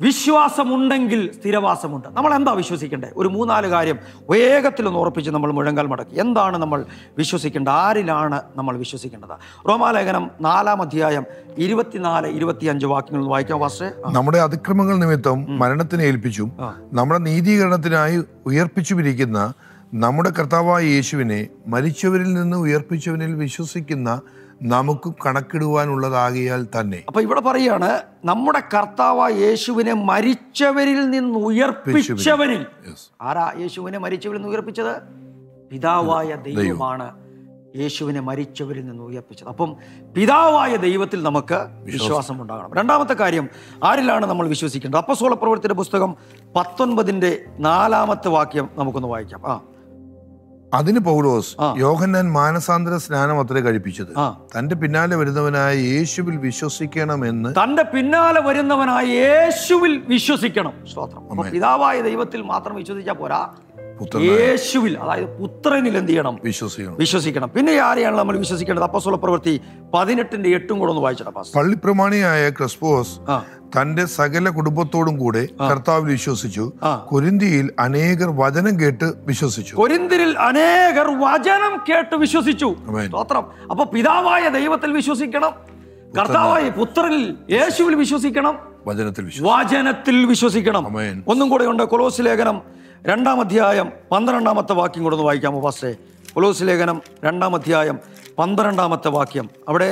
വിശ്വാസമുണ്ടെങ്കിൽ സ്ഥിരവാസമുണ്ട്. നമ്മൾ എന്താ വിശ്വസിക്കേണ്ടത്? ഒരു മൂന്നാല് കാര്യം വേഗത്തിലൊന്ന് ഉറപ്പിച്ച് നമ്മൾ മുഴങ്കാൽ മടക്കി. എന്താണ് നമ്മൾ വിശ്വസിക്കേണ്ടത്? ആരിലാണ് നമ്മൾ വിശ്വസിക്കേണ്ടത്? റോമാലേഖനം നാലാം അധ്യായം ഇരുപത്തിനാല് ഇരുപത്തിയഞ്ച് വാക്യങ്ങൾ വായിക്കാം. പക്ഷേ നമ്മുടെ അതിക്രമങ്ങൾ നിമിത്തം മരണത്തിനെ ഏൽപ്പിച്ചും നമ്മുടെ നീതീകരണത്തിനായി ഉയർപ്പിച്ചുമിരിക്കുന്ന നമ്മുടെ കർത്താവായ യേശുവിനെ മരിച്ചവരിൽ നിന്ന് ഉയർപ്പിച്ചവനിൽ വിശ്വസിക്കുന്ന നമുക്ക് കണക്കിടുവാനുള്ളതാകിയാൽ തന്നെ. അപ്പൊ ഇവിടെ പറയാണ്, നമ്മുടെ കർത്താവായ യേശുവിനെ മരിച്ചവരിൽ നിന്ന് ഉയർപ്പിച്ചവനിൽ. ആരാ യേശുവിനെ മരിച്ചവരിൽ നിന്ന് ഉയർപ്പിച്ചത്? പിതാവായ ദൈവമാണ് യേശുവിനെ മരിച്ചവരിൽ നിന്ന് ഉയർപ്പിച്ചത്. അപ്പം പിതാവായ ദൈവത്തിൽ നമുക്ക് വിശ്വാസം ഉണ്ടാകണം. രണ്ടാമത്തെ കാര്യം, ആരിലാണ് നമ്മൾ വിശ്വസിക്കേണ്ടത്? അപ്പോസ്തല പ്രവൃത്തിയുടെ പുസ്തകം പത്തൊൻപതിന്റെ നാലാമത്തെ വാക്യം നമുക്കൊന്ന് വായിക്കാം. ആ അതിന് പൗലോസ്, യോഹന്നാൻ മാനസാന്തര സ്നാനം അത്ര കഴിപ്പിച്ചത് തന്റെ പിന്നാലെ വരുന്നവനായ യേശുവിൽ വിശ്വസിക്കണമെന്ന്, തന്റെ പിന്നാലെ വരുന്നവനായ യേശുവിൽ വിശ്വസിക്കണം. സ്തോത്രം. പിതാവായ ദൈവത്തിൽ മാത്രം വിശ്വസിച്ചാൽ പോരാ, യേശുവിൽ, അതായത് പുത്രനിൽ എന്ത് ചെയ്യണം? വിശ്വസിക്കണം, വിശ്വസിക്കണം. പിന്നെ ആരെയാണ് നമ്മൾ വിശ്വസിക്കേണ്ടത്? അപ്പോസ്തല പ്രവൃത്തി പതിനെട്ടിന്റെ എട്ടും കൂടെ ഒന്ന് വായിച്ചിട്ട്. പള്ളിപ്രമാണിയായ ക്രിസ്പോസ് തന്റെ സകല കുടുംബത്തോടും കൂടെ കർത്താവിൽ വിശ്വസിച്ചു. കൊരിന്തിയിൽ അനേകർ വചനം കേട്ട് വിശ്വസിച്ചു. കൊരിന്തിയിൽ അനേകർ വചനം കേട്ട് വിശ്വസിച്ചു. സ്തോത്രം. അപ്പൊ പിതാവായ ദൈവത്തിൽ വിശ്വസിക്കണം, കർത്താവായ പുത്രനിൽ യേശുവിൽ വിശ്വസിക്കണം, വചനത്തിൽ വിശ്വസിക്കണം. ഒന്നും കൂടെ ഉണ്ട്, കൊലോസ്യ ലേഖനം രണ്ടാം അധ്യായം പന്ത്രണ്ടാമത്തെ വാക്യം കൂടെ ഒന്ന് വായിക്കാമോ ഫാസ്റ്റേ? കൊലോസ്യ ലേഖനം രണ്ടാം അധ്യായം പന്ത്രണ്ടാമത്തെ വാക്യം. അവിടെ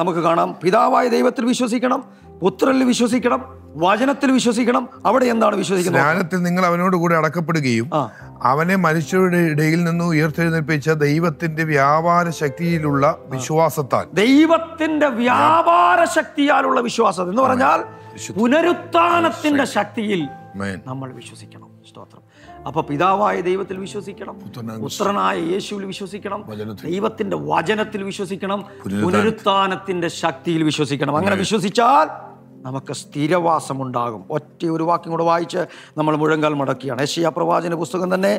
നമുക്ക് കാണാം, പിതാവായ ദൈവത്തിൽ വിശ്വസിക്കണം, പുത്രനിൽ വിശ്വസിക്കണം, വചനത്തിൽ വിശ്വസിക്കണം. അവിടെ എന്താണ് വിശ്വസിക്കുന്നത്? ജ്ഞാനത്തിൽ നിങ്ങൾ അവനോട് കൂടെ അടക്കപ്പെടുകയും അവനെ മരിച്ചവരുടെ ഇടയിൽ നിന്ന് ഉയർത്തെഴുന്നേൽപ്പിച്ച ദൈവത്തിന്റെ വ്യാപാര ശക്തിയിലുള്ള വിശ്വാസത്താൽ, ദൈവത്തിന്റെ വ്യാപാര ശക്തിയാലുള്ള വിശ്വാസം എന്ന് പറഞ്ഞാൽ പുനരുത്ഥാനത്തിന്റെ ശക്തിയിൽ നമ്മൾ വിശ്വസിക്കണം. സ്തോത്രം. അപ്പൊ പിതാവായ ദൈവത്തിൽ വിശ്വസിക്കണം, പുത്രനായ യേശുവിൽ വിശ്വസിക്കണം, ദൈവത്തിന്റെ വചനത്തിൽ വിശ്വസിക്കണം, പുനരുത്ഥാനത്തിന്റെ ശക്തിയിൽ വിശ്വസിക്കണം. അങ്ങനെ വിശ്വസിച്ചാൽ നമുക്ക് സ്ഥിരവാസം ഉണ്ടാകും. ഒറ്റ ഒരു വാക്യം കൂടെ വായിച്ച് നമ്മൾ മുഴങ്കാൽ മടക്കുകയാണ്. യെശയ്യാ പ്രവാചകന്റെ പുസ്തകം തന്നെ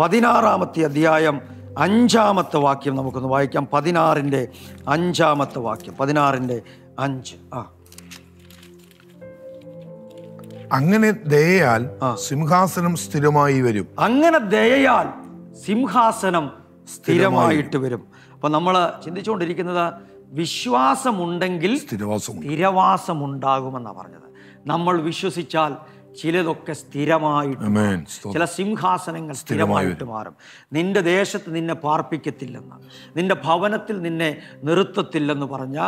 പതിനാറാമത്തെ അധ്യായം അഞ്ചാമത്തെ വാക്യം നമുക്കൊന്ന് വായിക്കാം. പതിനാറിന്റെ അഞ്ചാമത്തെ വാക്യം, പതിനാറിന്റെ അഞ്ച്. ആ അങ്ങനെ ദയയാൽ സിംഹാസനം സ്ഥിരമായി വരും. അങ്ങനെ ദയയാൽ സിംഹാസനം സ്ഥിരമായിട്ട് വരും. അപ്പൊ നമ്മൾ ചിന്തിച്ചുകൊണ്ടിരിക്കുന്നത് വിശ്വാസമുണ്ടെങ്കിൽ സ്ഥിരവാസം ഉണ്ടാകുമെന്നാണ് പറഞ്ഞത്. നമ്മൾ വിശ്വസിച്ചാൽ ചിലതൊക്കെ സ്ഥിരമായിട്ട്, ചില സിംഹാസനങ്ങൾ സ്ഥിരമായിട്ട് മാറും. നിന്റെ ദേശത്ത് നിന്നെ പാർപ്പിക്കത്തില്ലെന്ന്, നിന്റെ ഭവനത്തിൽ നിന്നെ നിർത്തത്തില്ലെന്ന് പറഞ്ഞ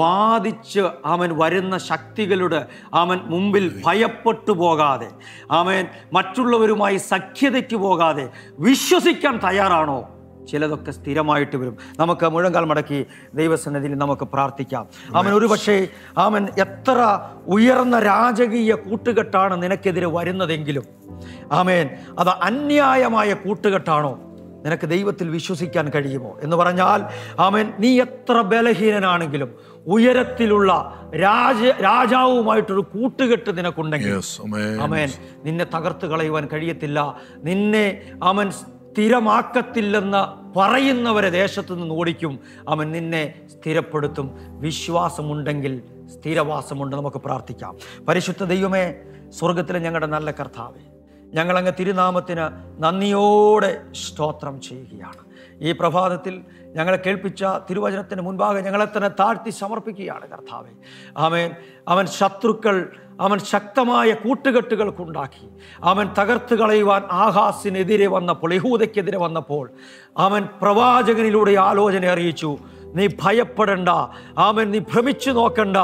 വാദിച്ച് അവൻ വരുന്ന ശക്തികളുടെ അവൻ മുമ്പിൽ ഭയപ്പെട്ടു പോകാതെ, അവൻ മറ്റുള്ളവരുമായി സഖ്യതയ്ക്ക് പോകാതെ വിശ്വസിക്കാൻ തയ്യാറാണോ? ചിലതൊക്കെ സ്ഥിരമായിട്ട് വരും. നമുക്ക് മുഴങ്കാൽ മടക്കി ദൈവസന്നിധിയിൽ നമുക്ക് പ്രാർത്ഥിക്കാം. അവൻ ഒരുപക്ഷെ അവൻ എത്ര ഉയർന്ന രാജകീയ കൂട്ടുകെട്ടാണ് നിനക്കെതിരെ വരുന്നതെങ്കിലും, ആമേൻ, അത് അന്യായമായ കൂട്ടുകെട്ടാണോ? നിനക്ക് ദൈവത്തിൽ വിശ്വസിക്കാൻ കഴിയുമോ? എന്ന് പറഞ്ഞാൽ, ആമേൻ, നീ എത്ര ബലഹീനനാണെങ്കിലും ഉയരത്തിലുള്ള രാജ രാജാവുമായിട്ടൊരു കൂട്ടുകെട്ട് നിനക്കുണ്ടെങ്കിൽ, ആമേൻ, നിന്നെ തകർത്ത് കളയുവാൻ കഴിയത്തില്ല, നിന്നെ അവൻ സ്ഥിരമാക്കത്തില്ലെന്ന് പറയുന്നവരെ ദേശത്തു നിന്ന് ഓടിക്കും. അവൻ നിന്നെ സ്ഥിരപ്പെടുത്തും. വിശ്വാസമുണ്ടെങ്കിൽ സ്ഥിരവാസമുണ്ട്. നമുക്ക് പ്രാർത്ഥിക്കാം. പരിശുദ്ധ ദൈവമേ, സ്വർഗത്തിലെ ഞങ്ങളുടെ നല്ല കർത്താവേ, ഞങ്ങളങ്ങ് തിരുനാമത്തിന് നന്ദിയോടെ സ്തോത്രം ചെയ്യുകയാണ്. ഈ പ്രഭാതത്തിൽ ഞങ്ങളെ കേൾപ്പിച്ച തിരുവചനത്തിന് മുൻപാകെ ഞങ്ങളെ തന്നെ താഴ്ത്തി സമർപ്പിക്കുകയാണ് കർത്താവേ. ആമേൻ, അവൻ ശത്രുക്കൾ അവൻ ശക്തമായ കൂട്ടുകെട്ടുകൾക്കുണ്ടാക്കി. അവൻ തകർത്ത് കളയുവാൻ ആഹാസിനെതിരെ വന്നപ്പോൾ, യഹൂദയ്ക്കെതിരെ വന്നപ്പോൾ, അവൻ പ്രവാചകനിലൂടെ ആലോചന അറിയിച്ചു. നീ ഭയപ്പെടേണ്ട, അവൻ നീ ഭ്രമിച്ചു നോക്കണ്ട,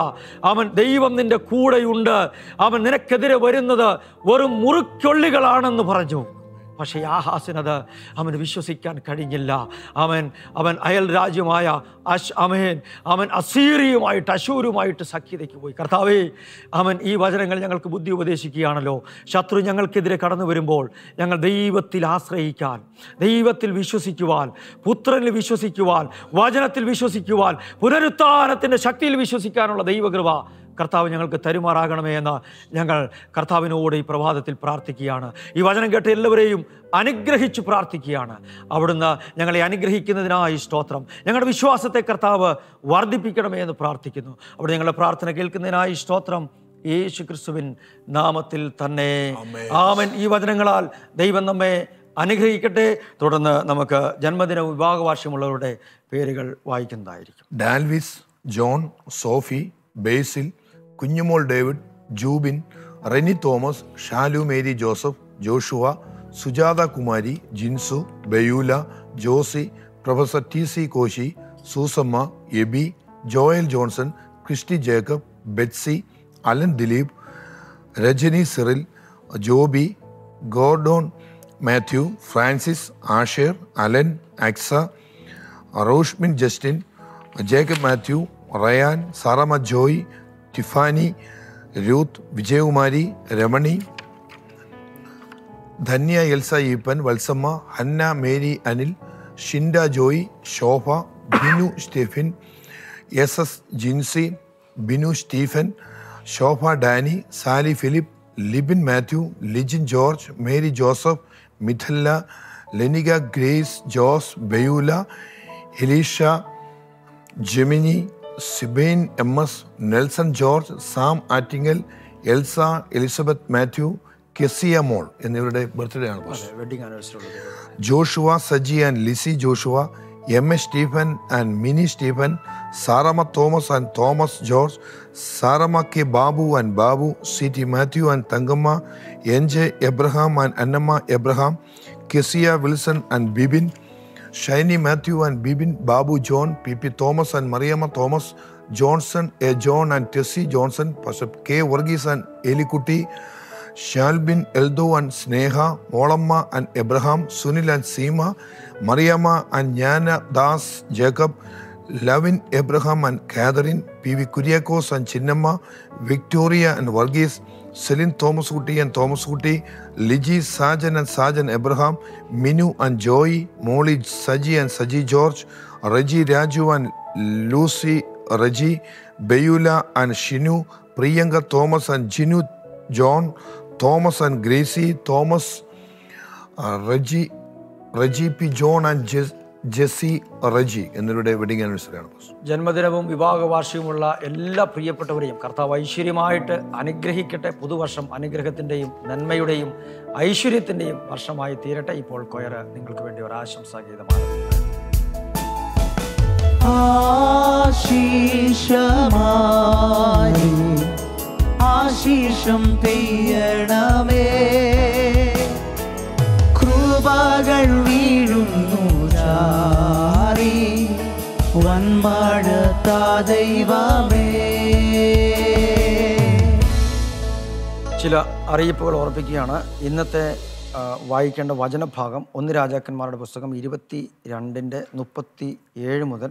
അവൻ ദൈവം നിൻ്റെ കൂടെയുണ്ട്, അവൻ നിനക്കെതിരെ വരുന്നത് വെറും മുറുക്കൊള്ളികളാണെന്ന് പറഞ്ഞു. പക്ഷേ ആഹാസിനത് അവൻ വിശ്വസിക്കാൻ കഴിഞ്ഞില്ല. അവൻ അവൻ അയൽ രാജ്യമായ അശ് അമേൻ അവൻ അസീറിയുമായിട്ട് അശൂരുമായിട്ട് സഖ്യതയ്ക്ക് പോയി. കർത്താവേ, അവൻ ഈ വചനങ്ങൾ ഞങ്ങൾക്ക് ബുദ്ധി ഉപദേശിക്കുകയാണല്ലോ. ശത്രു ഞങ്ങൾക്കെതിരെ കടന്നു വരുമ്പോൾ ഞങ്ങൾ ദൈവത്തിൽ ആശ്രയിക്കാൻ, ദൈവത്തിൽ വിശ്വസിക്കുവാൻ, പുത്രനിൽ വിശ്വസിക്കുവാൻ, വചനത്തിൽ വിശ്വസിക്കുവാൻ, പുനരുത്ഥാനത്തിൻ്റെ ശക്തിയിൽ വിശ്വസിക്കാനുള്ള ദൈവകൃപ കർത്താവ് ഞങ്ങൾക്ക് തരുമാറാകണമേ എന്ന് ഞങ്ങൾ കർത്താവിനോട് ഈ പ്രഭാതത്തിൽ പ്രാർത്ഥിക്കുകയാണ്. ഈ വചനം കേട്ട എല്ലാവരെയും അനുഗ്രഹിച്ച് പ്രാർത്ഥിക്കുകയാണ്. അവിടുന്ന് ഞങ്ങളെ അനുഗ്രഹിക്കുന്നതിനായി സ്തോത്രം. ഞങ്ങളുടെ വിശ്വാസത്തെ കർത്താവ് വർദ്ധിപ്പിക്കണമേ എന്ന് പ്രാർത്ഥിക്കുന്നു. അവിടെ ഞങ്ങളുടെ പ്രാർത്ഥന കേൾക്കുന്നതിനായി സ്തോത്രം, യേശു ക്രിസ്തുവിൻ നാമത്തിൽ തന്നെ ആമേൻ. ഈ വചനങ്ങളാൽ ദൈവം നമ്മെ അനുഗ്രഹിക്കട്ടെ. തുടർന്ന് നമുക്ക് ജന്മദിന വിഭാഗവാർഷ്യമുള്ളവരുടെ പേരുകൾ വായിക്കുന്നതായിരിക്കും. ഡാൽവിസ്, John, Sophie, Basil, Kunjumol David, Jubin, Reni Thomas, Shalu Mary Joseph, Joshua, Sujatha Kumari, Jinsu, Beulah, Josy, professor T C Koshy, Susamma, AB, Joel Johnson, Christy Jacob, Betsy, Alan Dileep, Rajani Cyril, Joby, Gordon Mathew, Francis, Asher, Alan, Aksa, Roshmin Justin, Jacob Mathew, Ryan, Saramma Joy, Tiffany, Ruth, Vijayakumari, Ramani, Dhanya, Elsa Eapen, Valsamma, Hannah, Mary Anil, Shinda Joy, Shobha, Binu Stephen, S S Jincy, Binu Stephen, Shobha Danny, Sally Philip, Libin Mathew, Lijin George, Mary Joseph, Mithalla, Lenika, Grace, Jose, Beulah, Elisha, Gemini, Sibain M S, Nelson George, Sam Attingal, Elsa, Elizabeth Mathew, Keziah മോൾ എന്നിവരുടെ ബർത്ത്ഡേ ആണ്. Joshua, Saji and Lizzy Joshua, M A Stephen and Mini Stephen, Saramma Thomas and Thomas George, Saramma K Babu and Babu, C T Mathew and Thankamma, N J Abraham and Annamma Abraham, Keziah Wilson and Bibin, Shiny Mathew and Bibin, Babu John, P P Thomas and Mariamma Thomas, Johnson A John and Tessy Johnson, bishop K Varghese and Elikutty, Shalbin, Eldho and Sneha, Molamma and Abraham, Sunil and Seema, Mariamma and ജ്ഞാന Das Jacob, Lavin Abraham and Catherine, P V Kuriakose and Chinnamma, Victoria and Varghese, Celine Thomas Kutty and Thomas Kutty, Liji, Sajan and Sajan Abraham, Minu and Joy, Molly, Saji and Saji George, Reji, Raju and Lucy Reji, Beulah and Shinu, Priyanka Thomas and Jinu John, Thomas and Gracy, Thomas, Reji Reji P John and Jess Jessy Reji എന്നിവരുടെ വെഡിങ് ആനിവേഴ്സറിയാണ്. ജന്മദിനവും വിവാഹ വാർഷികവുമുള്ള എല്ലാ പ്രിയപ്പെട്ടവരെയും കർത്താവ് ഐശ്വര്യമായിട്ട് അനുഗ്രഹിക്കട്ടെ. പുതുവർഷം അനുഗ്രഹത്തിൻ്റെയും നന്മയുടെയും ഐശ്വര്യത്തിൻ്റെയും വർഷമായി തീരട്ടെ. ഇപ്പോൾ കൊയറ് നിങ്ങൾക്ക് വേണ്ടി ഒരു ആശംസാഗീതമാണ്. വൻപാട് ദൈവമേ. ചില അറിയിപ്പുകൾ ഓർപ്പിക്കുകയാണ്. ഇന്നത്തെ വായിക്കേണ്ട വചനഭാഗം ഒന്ന് രാജാക്കന്മാരുടെ പുസ്തകം ഇരുപത്തി രണ്ടിൻ്റെ മുപ്പത്തി ഏഴ് മുതൽ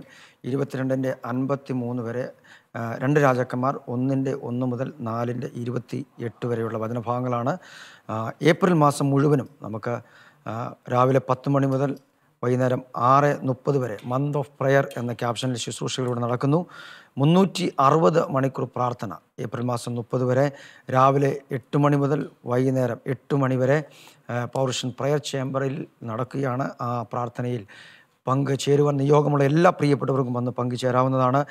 ഇരുപത്തിരണ്ടിൻ്റെ അൻപത്തി മൂന്ന് വരെ, രണ്ട് രാജാക്കന്മാർ ഒന്നിൻ്റെ ഒന്ന് മുതൽ നാലിൻ്റെ ഇരുപത്തി എട്ട് വരെയുള്ള വചനഭാഗങ്ങളാണ്. ഏപ്രിൽ മാസം മുഴുവനും നമുക്ക് രാവിലെ പത്ത് മണി മുതൽ വൈകുന്നേരം ആറ് മുപ്പത് വരെ മന്ത് ഓഫ് പ്രെയർ എന്ന ക്യാപ്ഷനിൽ ശുശ്രൂഷകളിലൂടെ നടക്കുന്നു. മുന്നൂറ്റി അറുപത് മണിക്കൂർ പ്രാർത്ഥന ഏപ്രിൽ മാസം മുപ്പത് വരെ രാവിലെ എട്ട് മണി മുതൽ വൈകുന്നേരം എട്ട് മണി വരെ പൗർഷൻ പ്രെയർ ചേംബറിൽ നടക്കുകയാണ്. ആ പ്രാർത്ഥനയിൽ പങ്കുചേരുവാൻ നിയോഗമുള്ള എല്ലാ പ്രിയപ്പെട്ടവർക്കും വന്ന് പങ്കുചേരാവുന്നതാണ്.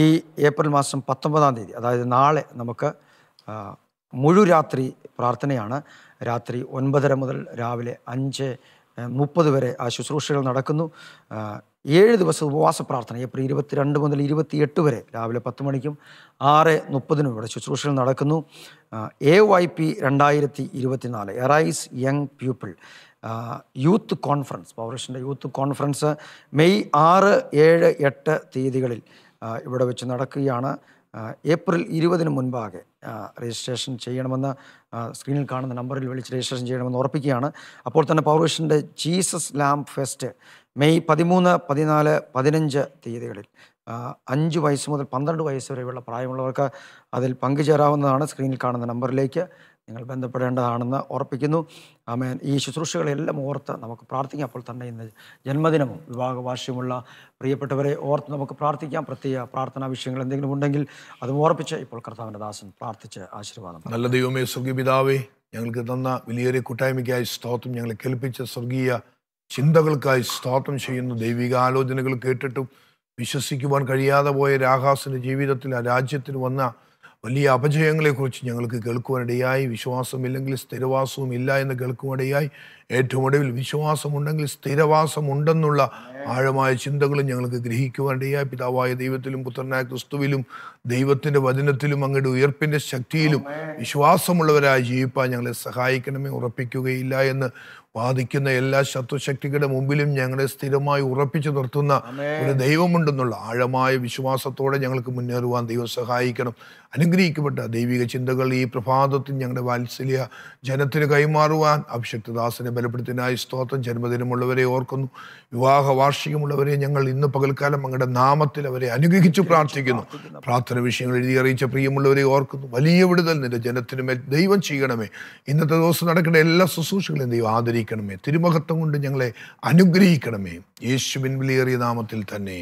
ഈ ഏപ്രിൽ മാസം പത്തൊമ്പതാം തീയതി അതായത് നാളെ നമുക്ക് മുഴു രാത്രി പ്രാർത്ഥനയാണ്. രാത്രി ഒൻപതര മുതൽ രാവിലെ അഞ്ച് മുപ്പത് വരെ ആ ശുശ്രൂഷകൾ നടക്കുന്നു. ഏഴ് ദിവസം ഉപവാസ പ്രാർത്ഥന ഏപ്രിൽ ഇരുപത്തിരണ്ട് മുതൽ ഇരുപത്തിയെട്ട് വരെ രാവിലെ പത്ത് മണിക്കും ആറ് മുപ്പതിനും ഇവിടെ ശുശ്രൂഷകൾ നടക്കുന്നു. എ വൈ പി രണ്ടായിരത്തി ഇരുപത്തിനാല് arise young people youth conference, പവർവിഷൻ്റെ യൂത്ത് കോൺഫറൻസ് മെയ് ആറ് ഏഴ് എട്ട് തീയതികളിൽ ഇവിടെ വെച്ച് നടക്കുകയാണ്. ഏപ്രിൽ ഇരുപതിന് മുൻപാകെ രജിസ്ട്രേഷൻ ചെയ്യണമെന്ന് സ്ക്രീനിൽ കാണുന്ന നമ്പറിൽ വിളിച്ച് രജിസ്ട്രേഷൻ ചെയ്യണമെന്ന് ഓർപ്പിക്കുകയാണ്. അപ്പോൾ തന്നെ പവർവിഷൻ്റെ ജീസസ് ലാംപ് ഫെസ്റ്റ് മെയ് പതിമൂന്ന് പതിനാല് പതിനഞ്ച് തീയതികളിൽ അഞ്ച് വയസ്സ് മുതൽ പന്ത്രണ്ട് വയസ്സ് വരെയുള്ള പ്രായമുള്ളവർക്ക് അതിൽ പങ്കുചേരാവുന്നതാണ്. സ്ക്രീനിൽ കാണുന്ന നമ്പറിലേക്ക് ഞങ്ങൾ ബന്ധപ്പെടേണ്ടതാണെന്ന് ഓർപ്പിക്കുന്നു. ആമേൻ. ഈ ശുശ്രൂഷകളെല്ലാം ഓർത്ത് നമുക്ക് പ്രാർത്ഥിക്കാം. അപ്പോൾ തന്നെ ഇന്ന് ജന്മദിനവും വിവാഹവാർഷികമുള്ള പ്രിയപ്പെട്ടവരെ ഓർത്ത് നമുക്ക് പ്രാർത്ഥിക്കാം. പ്രത്യേക പ്രാർത്ഥനാ വിഷയങ്ങൾ എന്തെങ്കിലും ഉണ്ടെങ്കിൽ അത് ഓർപ്പിച്ച് ഇപ്പോൾ കർത്താവിൻ്റെ ദാസൻ പ്രാർത്ഥിച്ച് ആശീർവാദം. നല്ല ദൈവമേ, സ്വർഗീയ പിതാവേ, ഞങ്ങൾക്ക് തന്ന വലിയേറിയ കൂട്ടായ്മയ്ക്കായി സ്തോത്രം. ഞങ്ങളെ കേൾപ്പിച്ച സ്വർഗീയ ചിന്തകൾക്കായി സ്തോത്രം ചെയ്യുന്നു. ദൈവിക ആലോചനകൾ കേട്ടിട്ടും വിശ്വസിക്കുവാൻ കഴിയാതെ പോയ രാഹാസിൻ്റെ ജീവിതത്തിൽ ആ രാജ്യത്തിന് വന്ന വലിയ അപജയങ്ങളെക്കുറിച്ച് ഞങ്ങൾക്ക് കേൾക്കുവാനിടയായി. വിശ്വാസമില്ലെങ്കിൽ സ്ഥിരവാസവും ഇല്ല എന്ന് കേൾക്കുവാനിടയായി. ഏറ്റവും ഒടുവിൽ വിശ്വാസമുണ്ടെങ്കിൽ സ്ഥിരവാസമുണ്ടെന്നുള്ള ആഴമായ ചിന്തകളും ഞങ്ങൾക്ക് ഗ്രഹിക്കുവാനിടയായി. പിതാവായ ദൈവത്തിലും പുത്രനായ ക്രിസ്തുവിലും ദൈവത്തിൻ്റെ വചനത്തിലും അങ്ങയുടെ ഉയർപ്പിൻ്റെ ശക്തിയിലും വിശ്വാസമുള്ളവരായി ജീവിപ്പാൻ ഞങ്ങളെ സഹായിക്കണമേ. ഉറപ്പിക്കുകയില്ല എന്ന് ബാധിക്കുന്ന എല്ലാ ശത്രുശക്തികളുടെ മുമ്പിലും ഞങ്ങളെ സ്ഥിരമായി ഉറപ്പിച്ചു നിർത്തുന്ന ഒരു ദൈവമുണ്ടെന്നുള്ള ആഴമായ വിശ്വാസത്തോടെ ഞങ്ങൾക്ക് മുന്നേറുവാൻ ദൈവം സഹായിക്കണം. അനുഗ്രഹിക്കപ്പെട്ട ദൈവിക ചിന്തകൾ ഈ പ്രഭാതത്തിൽ ഞങ്ങളുടെ വാത്സല്യ ജനത്തിന് കൈമാറുവാൻ അഭിഷക്തദാസനെ ബലപ്പെടുത്തിനായി സ്തോത്രം. ജന്മദിനമുള്ളവരെ ഓർക്കുന്നു. വിവാഹ വാർഷികമുള്ളവരെ ഞങ്ങൾ ഇന്ന് പകൽക്കാലം അങ്ങയുടെ നാമത്തിൽ അവരെ അനുഗ്രഹിച്ചു പ്രാർത്ഥിക്കുന്നു. പ്രാർത്ഥന വിഷയങ്ങൾ എഴുതി അറിയിച്ച പ്രിയമുള്ളവരെ ഓർക്കുന്നു. വലിയ വിടുതൽ നിന്റെ ജനത്തിന് മേൽ ദൈവം ചെയ്യണമേ. ഇന്നത്തെ ദിവസം നടക്കേണ്ട എല്ലാ ശുശ്രൂഷകളും ദൈവം ആദരിക്കണമേ. തിരുമഹത്വം കൊണ്ട് ഞങ്ങളെ അനുഗ്രഹിക്കണമേ. യേശുവിൻ വിലയേറിയ നാമത്തിൽ തന്നെ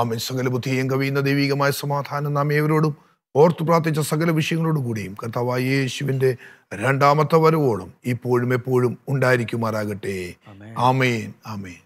ആമേൻ. സകല ബുദ്ധിയും കവിയുന്ന ദൈവികമായ സമാധാനം നാം ഏവരോടും ഓർത്തു പ്രാർത്ഥിച്ച സകല വിഷയങ്ങളോട് കൂടിയും കർത്താവായ യേശുവിൻ്റെ രണ്ടാമത്തെ വരവോളം ഇപ്പോഴും എപ്പോഴും ഉണ്ടായിരിക്കുമാറാകട്ടെ. ആമേൻ, ആമേൻ.